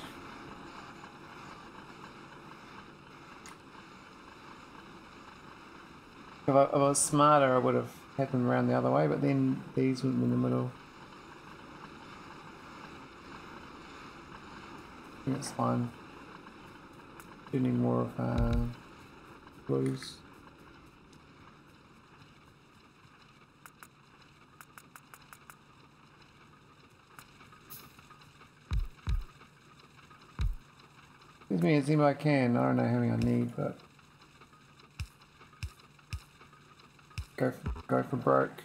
If I, if I was smarter, I would have had them around the other way, but then these wouldn't be in the middle. I think it's fine. Do need more of uh, blues. Gives me as many I can. I don't know how many I need, but. Go for, go for broke.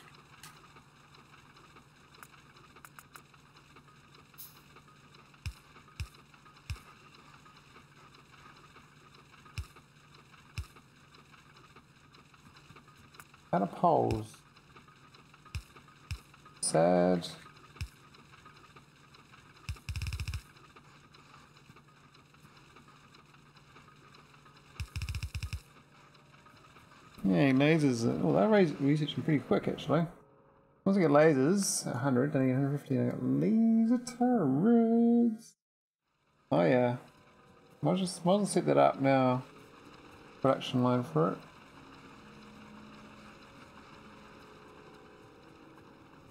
Out of poles. Sad. Yeah, lasers. Oh, that researching pretty quick actually. Once I get lasers, one hundred, then I get one hundred fifty, I got laser turrets. Oh yeah. Might as just, well just set that up now. Production line for it.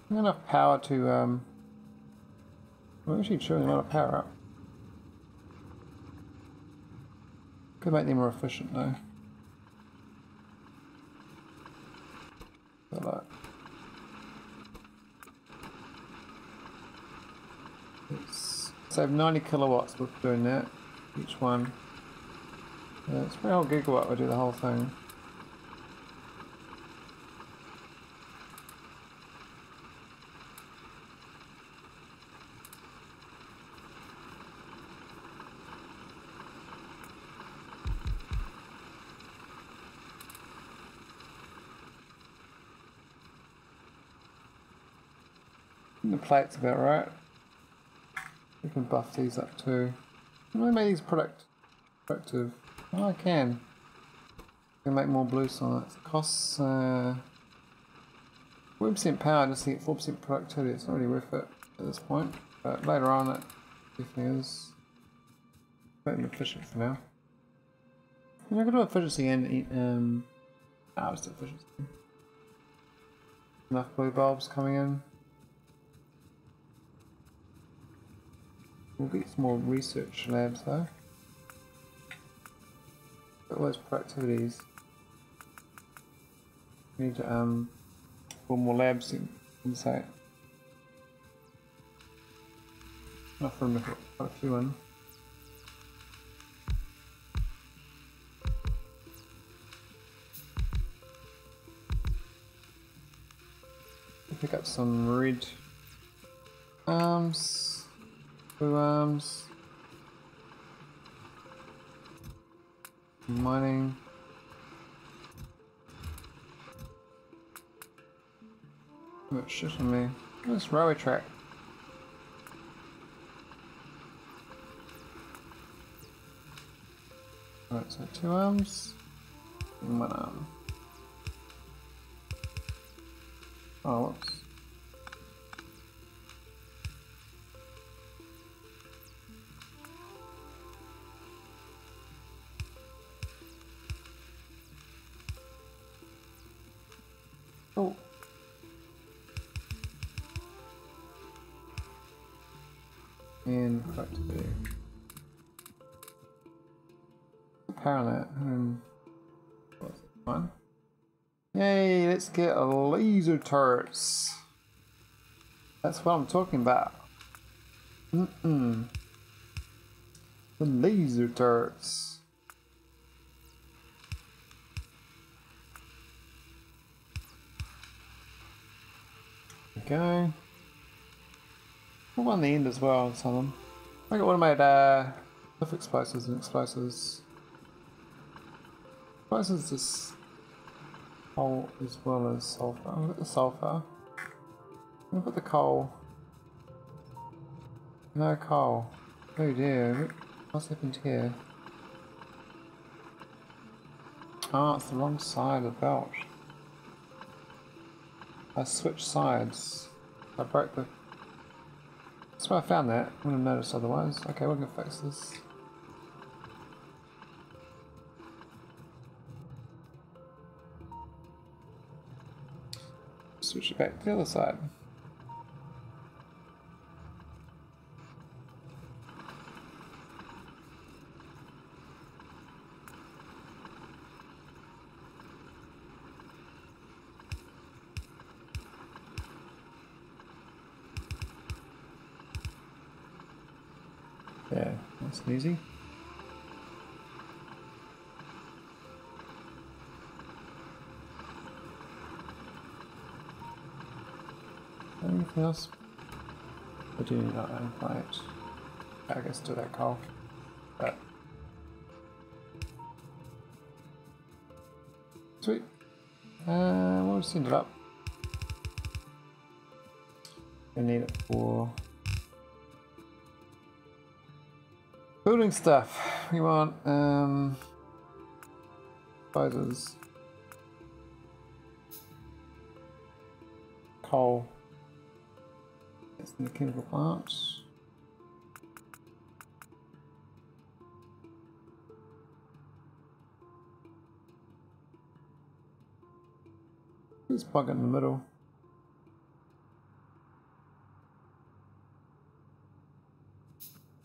Not enough power to, um. I'm actually chewing a lot of power up. Could make them more efficient though. Like let's save ninety kilowatts with doing that, each one. Yeah, it's probably a whole gigawatt, we'll do the whole thing. The plate's about right. We can buff these up too. Can I make these product productive? Oh, I can. I can make more blue on it. It costs uh, four percent power just to get four percent productivity. It's not really worth it at this point, but later on it definitely is. Quite efficient for now. And I could do efficiency and eat. Um, ah, it's efficiency. Enough blue bulbs coming in. We'll get some more research labs though. What was productivities? We need to um build more labs in inside. Not from the quite a few one. Pick up some red arms, blue arms, mining. Oh shit on me. This railway track. Alright, so two arms and one arm. Oh, whoops. Oh. And what to do? Parallel. Um, what's it? One. Yay, let's get a laser turrets. That's what I'm talking about. Mm-mm. The laser turrets. Okay. We'll on the end as well, some of them. I got one of my uh, stuff explosives and explosives. Explosives just. Coal as well as sulfur. I'll get the sulfur. I'll put the coal. No coal. Oh dear. What's happened here? Ah, it's the wrong side of the belt. I switched sides. I broke the. That's where I found that. I wouldn't have noticed otherwise. Okay, we're gonna fix this. Switch it back to the other side. There, nice and easy. Anything else? I do not own plate. I guess do that coal. But sweet. Uh, we'll just end it up. I need it for building stuff. We want um spiders. Coal. In the chemical plant. Let's plug it in the middle.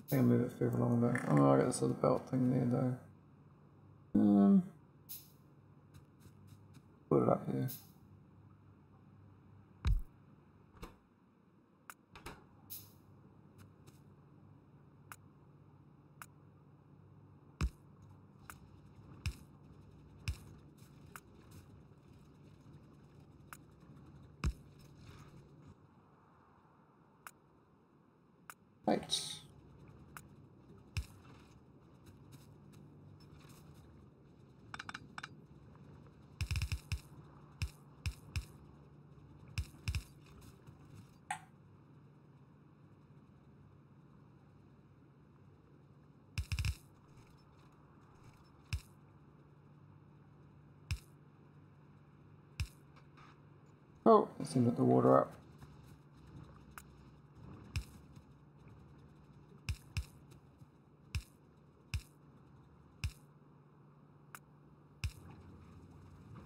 I think I'll move it further along though. Oh no, I got this little belt thing there though. Um, put it up here. Right. Oh, let's let the water up.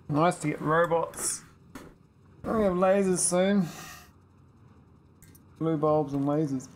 Nice to get robots. We're gonna have lasers soon. Blue bulbs and lasers.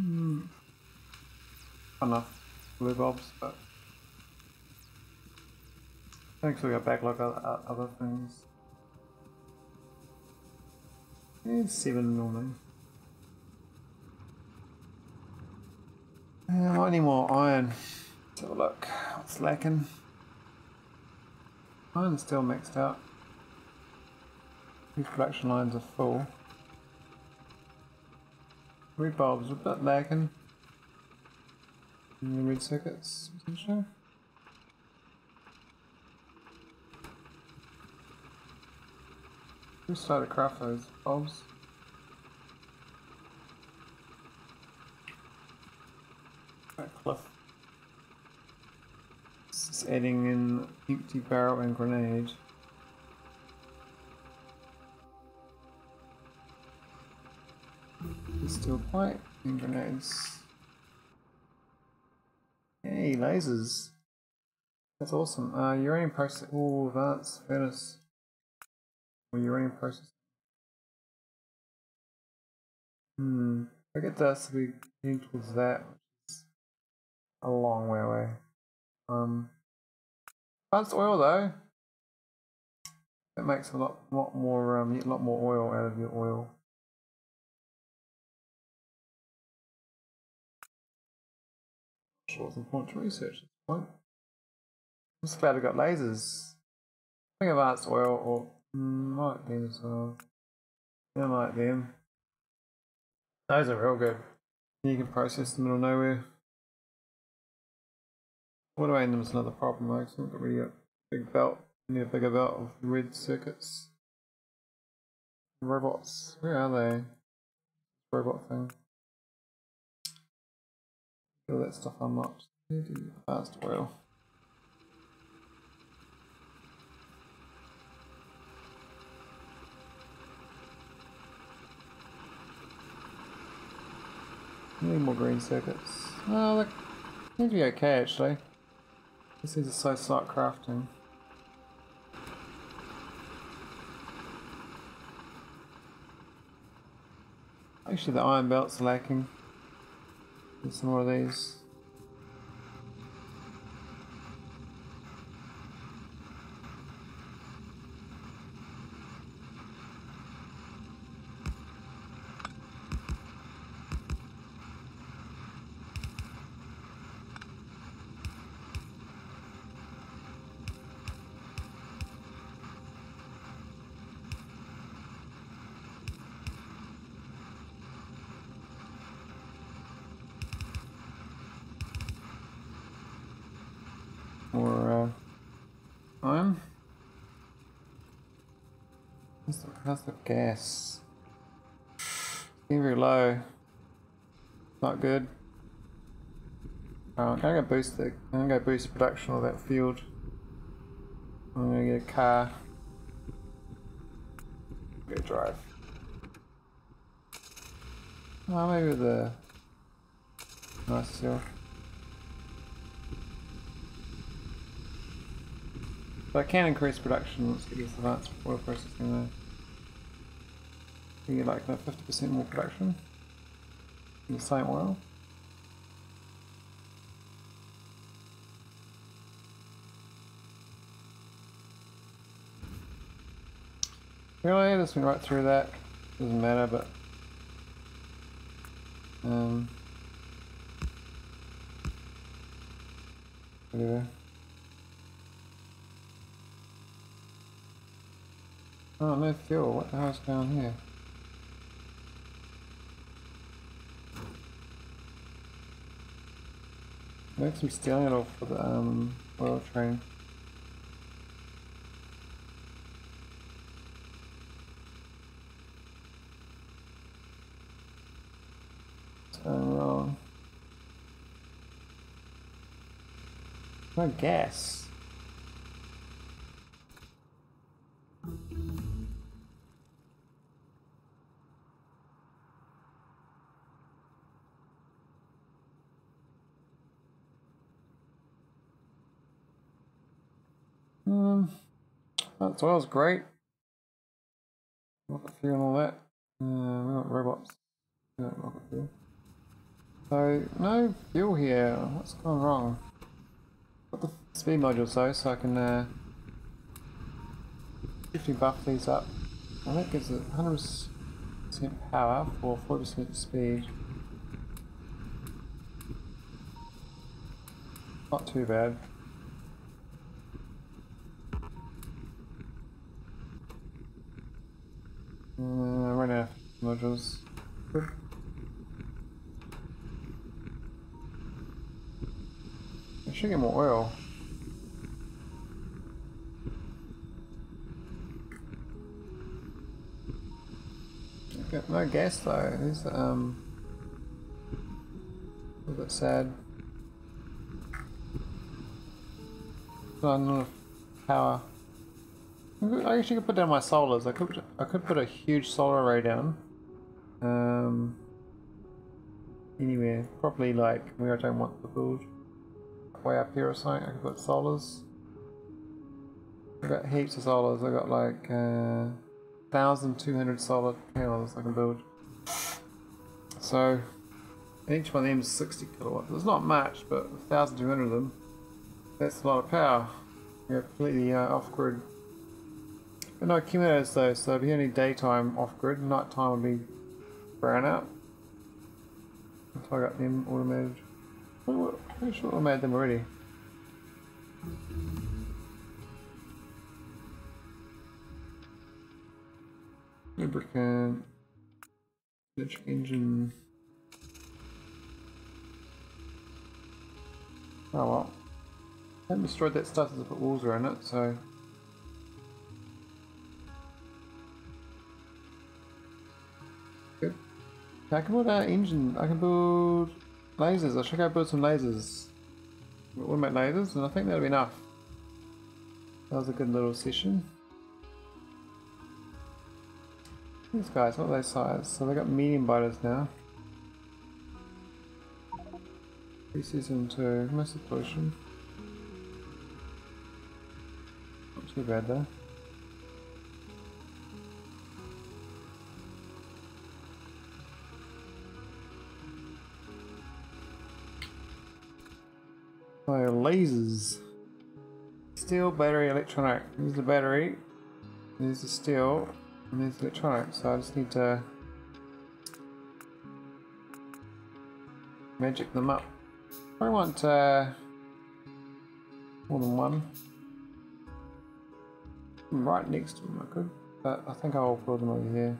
Hmm. Enough revobs, but thanks for your backlog at other things. It's seven in the morning. Yeah, I need more iron. Let's have a look. What's lacking? Iron's still mixed up. These production lines are full. Red bulbs are a bit lacking. And red circuits, I'm sure. We'll start to craft those bulbs. That cliff. This is adding in empty barrel and grenade. Steel plate and grenades. Hey, lasers. That's awesome. Uh, uranium process. Oh, advanced furnace. Or uranium process. Hmm. Look at this. We need towards that, which is a long way away. Um. Advanced oil though. That makes a lot, lot more, um, a lot more oil out of your oil. It's important to research at this point. I'm just glad I got lasers. I think advanced oil or mm, might be as well. Yeah, might be. Those are real good. You can process them in the middle of nowhere. Automating them is another problem though, because I haven't got really a big belt. I need a bigger belt of red circuits. Robots. Where are they? Robot thing. All that stuff unlocked. Fast oil. Need more green circuits. Oh, that seems to be okay actually. This is a slow start crafting. Actually, the iron belt's lacking. There's some more of these. How's the gas? It's getting very low. Not good. Oh, I'm gonna go boost the. I'm gonna go boost production of that field. I'm gonna get a car. Go drive. Oh, maybe the nice seal. But I can increase production once it gets advanced oil processing though. You like that fifty percent more production in the same oil. Really, this went right through that. Doesn't matter, but um, whatever. Oh, no fuel. What the hell's down here? Make some stealing it off for the um, oil train. Turn it on. No gas. That oil's great. Rocket fuel and all that. Uh, we got robots. We got rocket fuel. So, no fuel here. What's gone wrong? Got the speed modules though, so I can uh, quickly buff these up. And that gives it one hundred percent power for forty percent speed. Not too bad. Uh, run out of modules. I should get more oil. I've got no gas though. These are um, a little bit sad. Not enough power. I actually could put down my solars. I could I could put a huge solar array down. Um, anywhere, probably like where I don't want the build. Way up here or something. I could put solars. I got heaps of solars. I got like uh, one thousand two hundred solar panels I can build. So each one of them is sixty kilowatts. It's not much, but one thousand two hundred of them. That's a lot of power. You're completely uh, off-grid. But no accumulators though, so it'll be only daytime off-grid. Nighttime will be brown out. Until I got them automated. I'm sure I made them already. Lubricant. Electric engine. Oh well. I haven't destroyed that stuff as I put walls around it, so. Good. Now I can build an engine, I can build lasers, I should go build some lasers. We'll make lasers, and I think that'll be enough. That was a good little session. These guys, what are they size? So they got medium biters now. This is into massive pollution. Too bad though. So lasers. Steel, battery, electronic. There's the battery. There's the steel. And there's the electronic. So I just need to magic them up. I want uh, more than one. Right next to them I could, but I think I'll build them over here.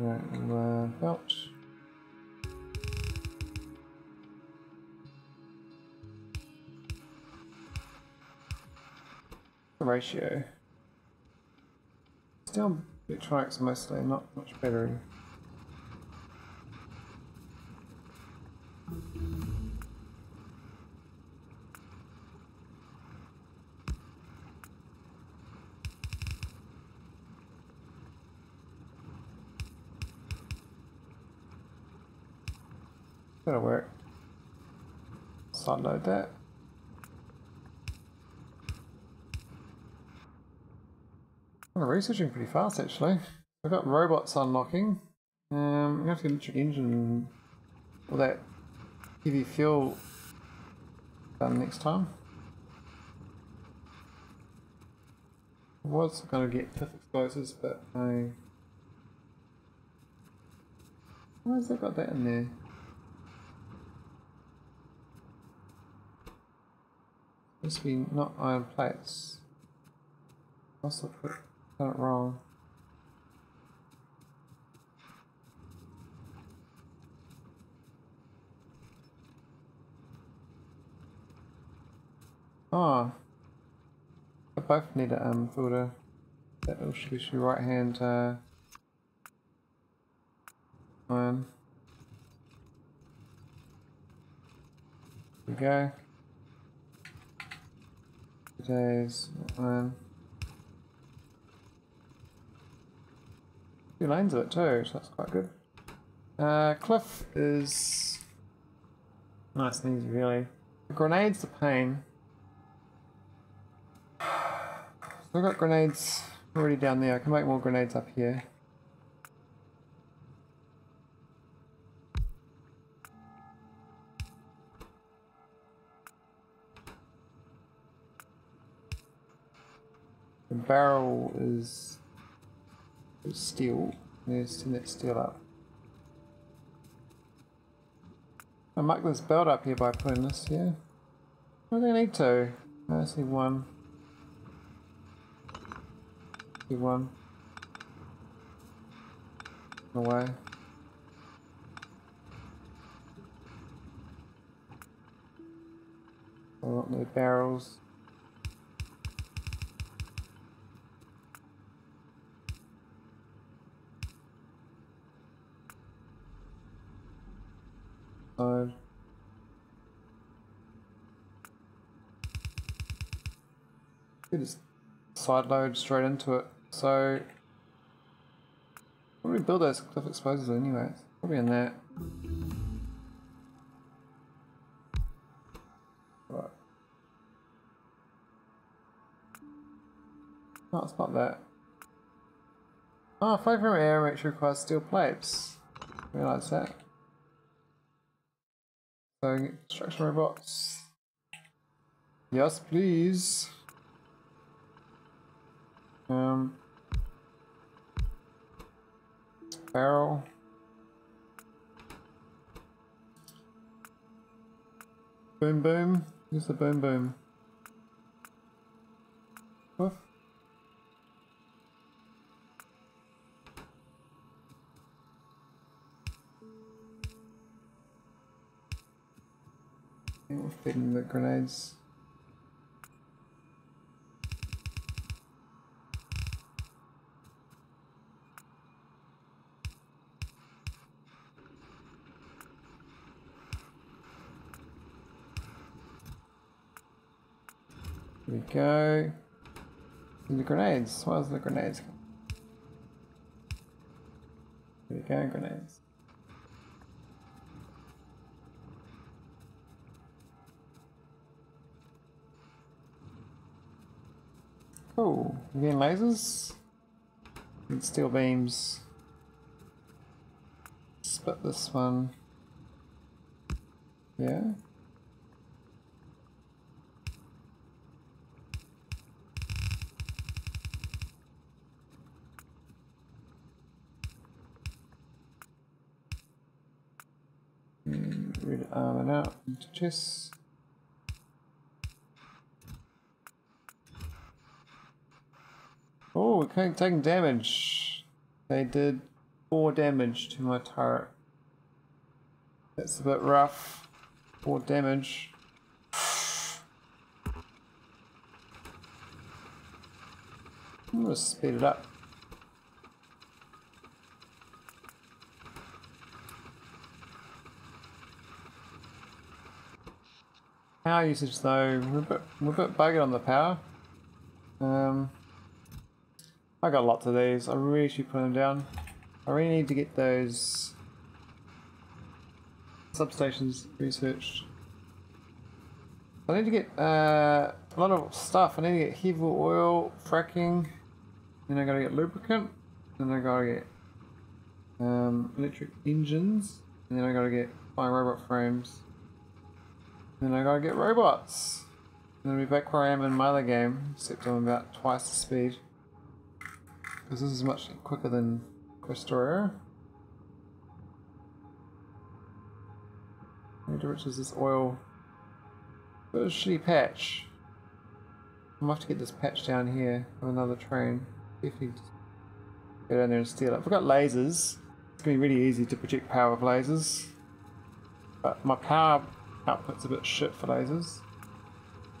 Alright, we'll uh, belt. The ratio. Still electronics mostly, not much battery. That'll work. Sideload that. I'm researching pretty fast actually. I've got robots unlocking. Um, I have to get an electric engine. All that heavy fuel done next time. I was going to get fifth explosives, but I. Why has that got that in there? Must be not iron plates. Also put done it wrong. Ah, oh, they both need a um filter. That should be your right hand uh, iron. There we go. Today's one. Two lanes of it too, so that's quite good. Uh, cliff is nice and easy, really. The grenade's the pain. So I've got grenades already down there. I can make more grenades up here. The barrel is steel. Let's turn that steel up. I mark this belt up here by putting this here. I don't need to. I just need one. Need one. Away. I want no barrels. Side. We just side load straight into it. So what do we build those cliff explosives anyway? It's probably in that. Right. No, it's not that. Oh, fly from air which requires steel plates. Realise that. So construction robots. Yes, please. Um barrel. Boom boom. Here's the boom boom. Woof. We're feeding the grenades. There we go. And the grenades. Where's the grenades? There we go, grenades. Cool. Again, lasers and steel beams. Split this one. Yeah. And red armor now into chests. Oh, we're taking damage. They did four damage to my turret. That's a bit rough. Four damage. I'm gonna speed it up. Power usage though, we're a bit, we're a bit buggered on the power. Um. I got lots of these. I really should put them down. I really need to get those substations researched. I need to get uh, a lot of stuff. I need to get heavy oil, fracking, then I gotta get lubricant, then I gotta get um, electric engines, and then I gotta get my robot frames. Then I gotta get robots. And then I'll be back where I am in my other game, except I'm about twice the speed. Because this is much quicker than Krastorio. How to riches this oil? What a shitty patch. I'm gonna have to get this patch down here on another train. If you go down there and steal it. I've got lasers. It's gonna be really easy to project power with lasers. But my power output's a bit shit for lasers.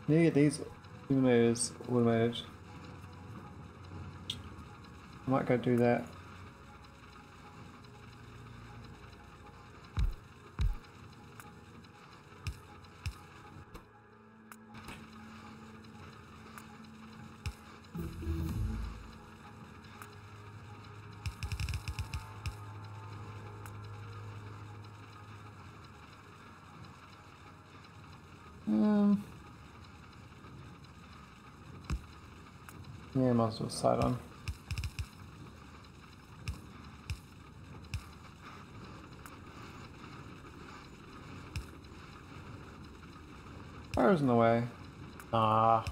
I need to get these illuminators automated. I might go do that. Um, Yeah, might as well side on. Fire's in the way. Ah.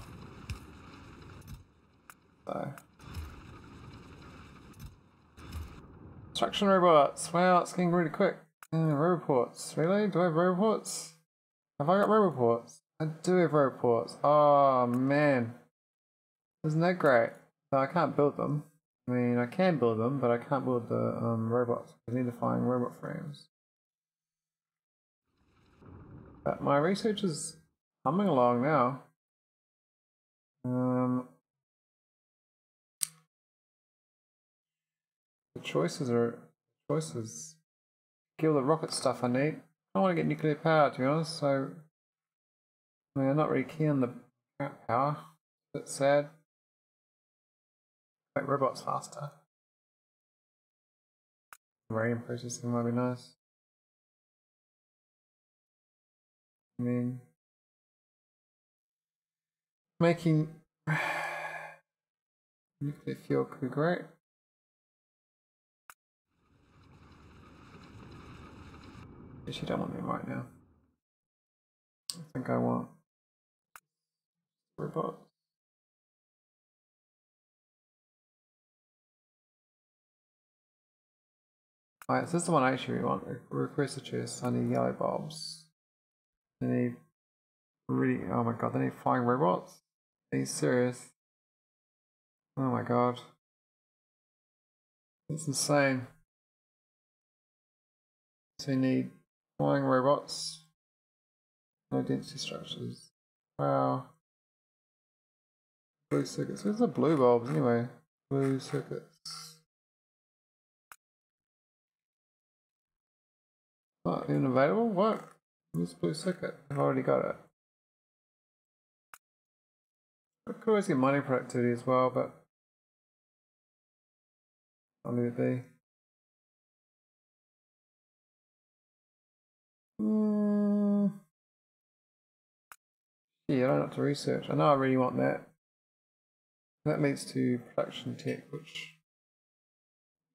So. Construction robots. Wow, it's getting really quick. Yeah, roboports. Really? Do I have roboports? Have I got roboports? I do have roboports. Oh man. Isn't that great? So I can't build them. I mean, I can build them, but I can't build the um, robots. I need to find robot frames. But my research is humming along now. Um, the choices are choices. Get all the rocket stuff I need. I don't want to get nuclear power, to be honest. So, I mean, I'm not really keen on the power. It's sad. Make robots faster. Marine processing might be nice. I mean, making nuclear fuel could be great. Actually, don't want me right now. I think I want robots. Alright, so this is the one I actually want. Request a chest. I need yellow bulbs. They need really, oh my god, they need flying robots? Are you serious? Oh my god. It's insane. So we need flying robots. No density structures. Wow. Blue circuits. Where's the blue bulbs anyway? Blue circuits. Not even available? What? This blue circuit. I've already got it. I could always get mining productivity as well, but I'll leave it be. Mm. Yeah, I don't have to research. I know I really want that. That leads to production tech, which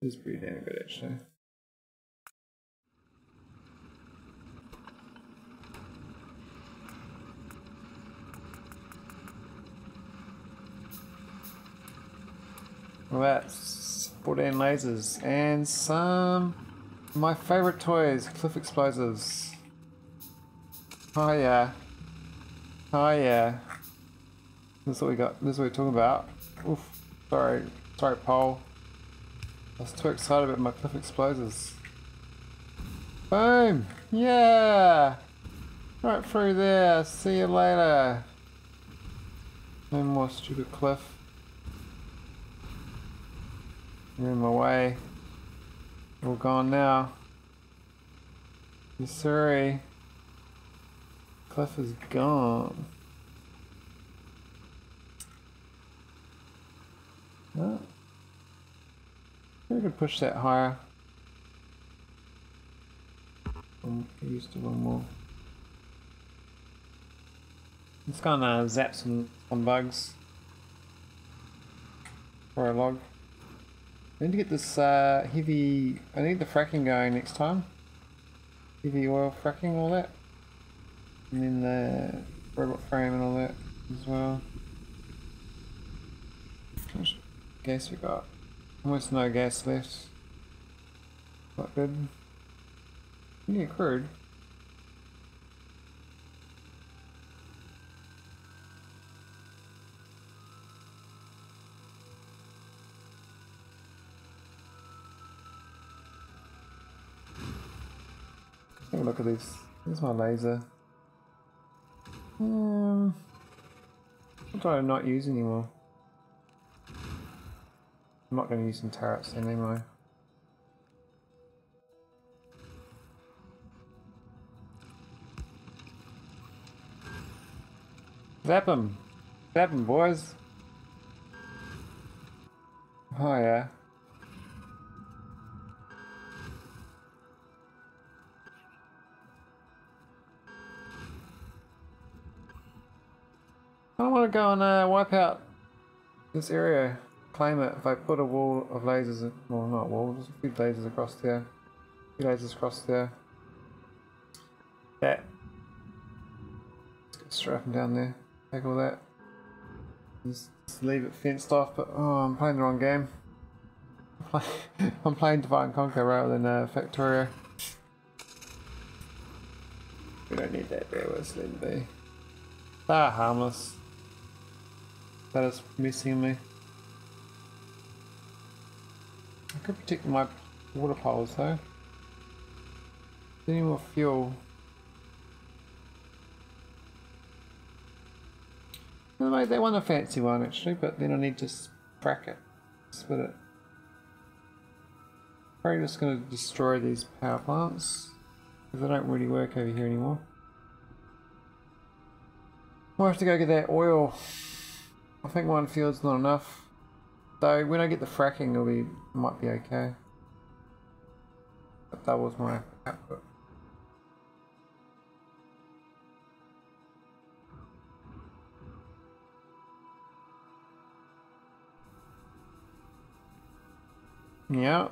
is pretty damn good actually. Well, that's fourteen lasers and some of my favourite toys, cliff explosives. Oh yeah. Oh yeah. This is what we got, this is what we're talking about. Oof, sorry, sorry Paul. I was too excited about my cliff explosives. Boom! Yeah! Right through there, see you later. No more stupid cliff. You're in my way. All gone now. Sorry. Cliff is gone. Oh. We could push that higher. I'm used to one more. It's gonna zap some, some bugs. For a log. I need to get this uh, heavy, I need the fracking going next time. Heavy oil fracking, all that. And then the robot frame and all that as well. How much gas we got? Almost no gas left. Not good. Pretty crude. Look at this. There's my laser. Um, what do I not use anymore? I'm not going to use some turrets anymore. Zap them! Zap them, boys! Oh yeah. I don't want to go and uh, wipe out This area, claim it. If I put a wall of lasers, well, not a wall, just a few lasers across there, a few lasers across there. That. Let's get straight up and down there. Take all that. Just, just leave it fenced off. But oh, I'm playing the wrong game. I'm playing, I'm playing Divide and Conquer rather than uh, Factorio. We don't need that there, let's let it be. They are harmless. That is messing me. I could protect my water poles though. Any more fuel? No, no, that one a fancy one actually, but then I need to crack it. Split it. Probably just going to destroy these power plants. Because they don't really work over here anymore. Might have to go get that oil. I think one field's not enough. Though when I get the fracking it'll be might be okay. But that was my output. Yeah.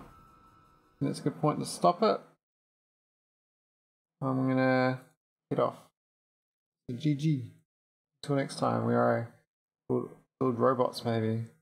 And it's a good point to stop it. I'm gonna get off. So G G. Till next time, where I build, build robots maybe.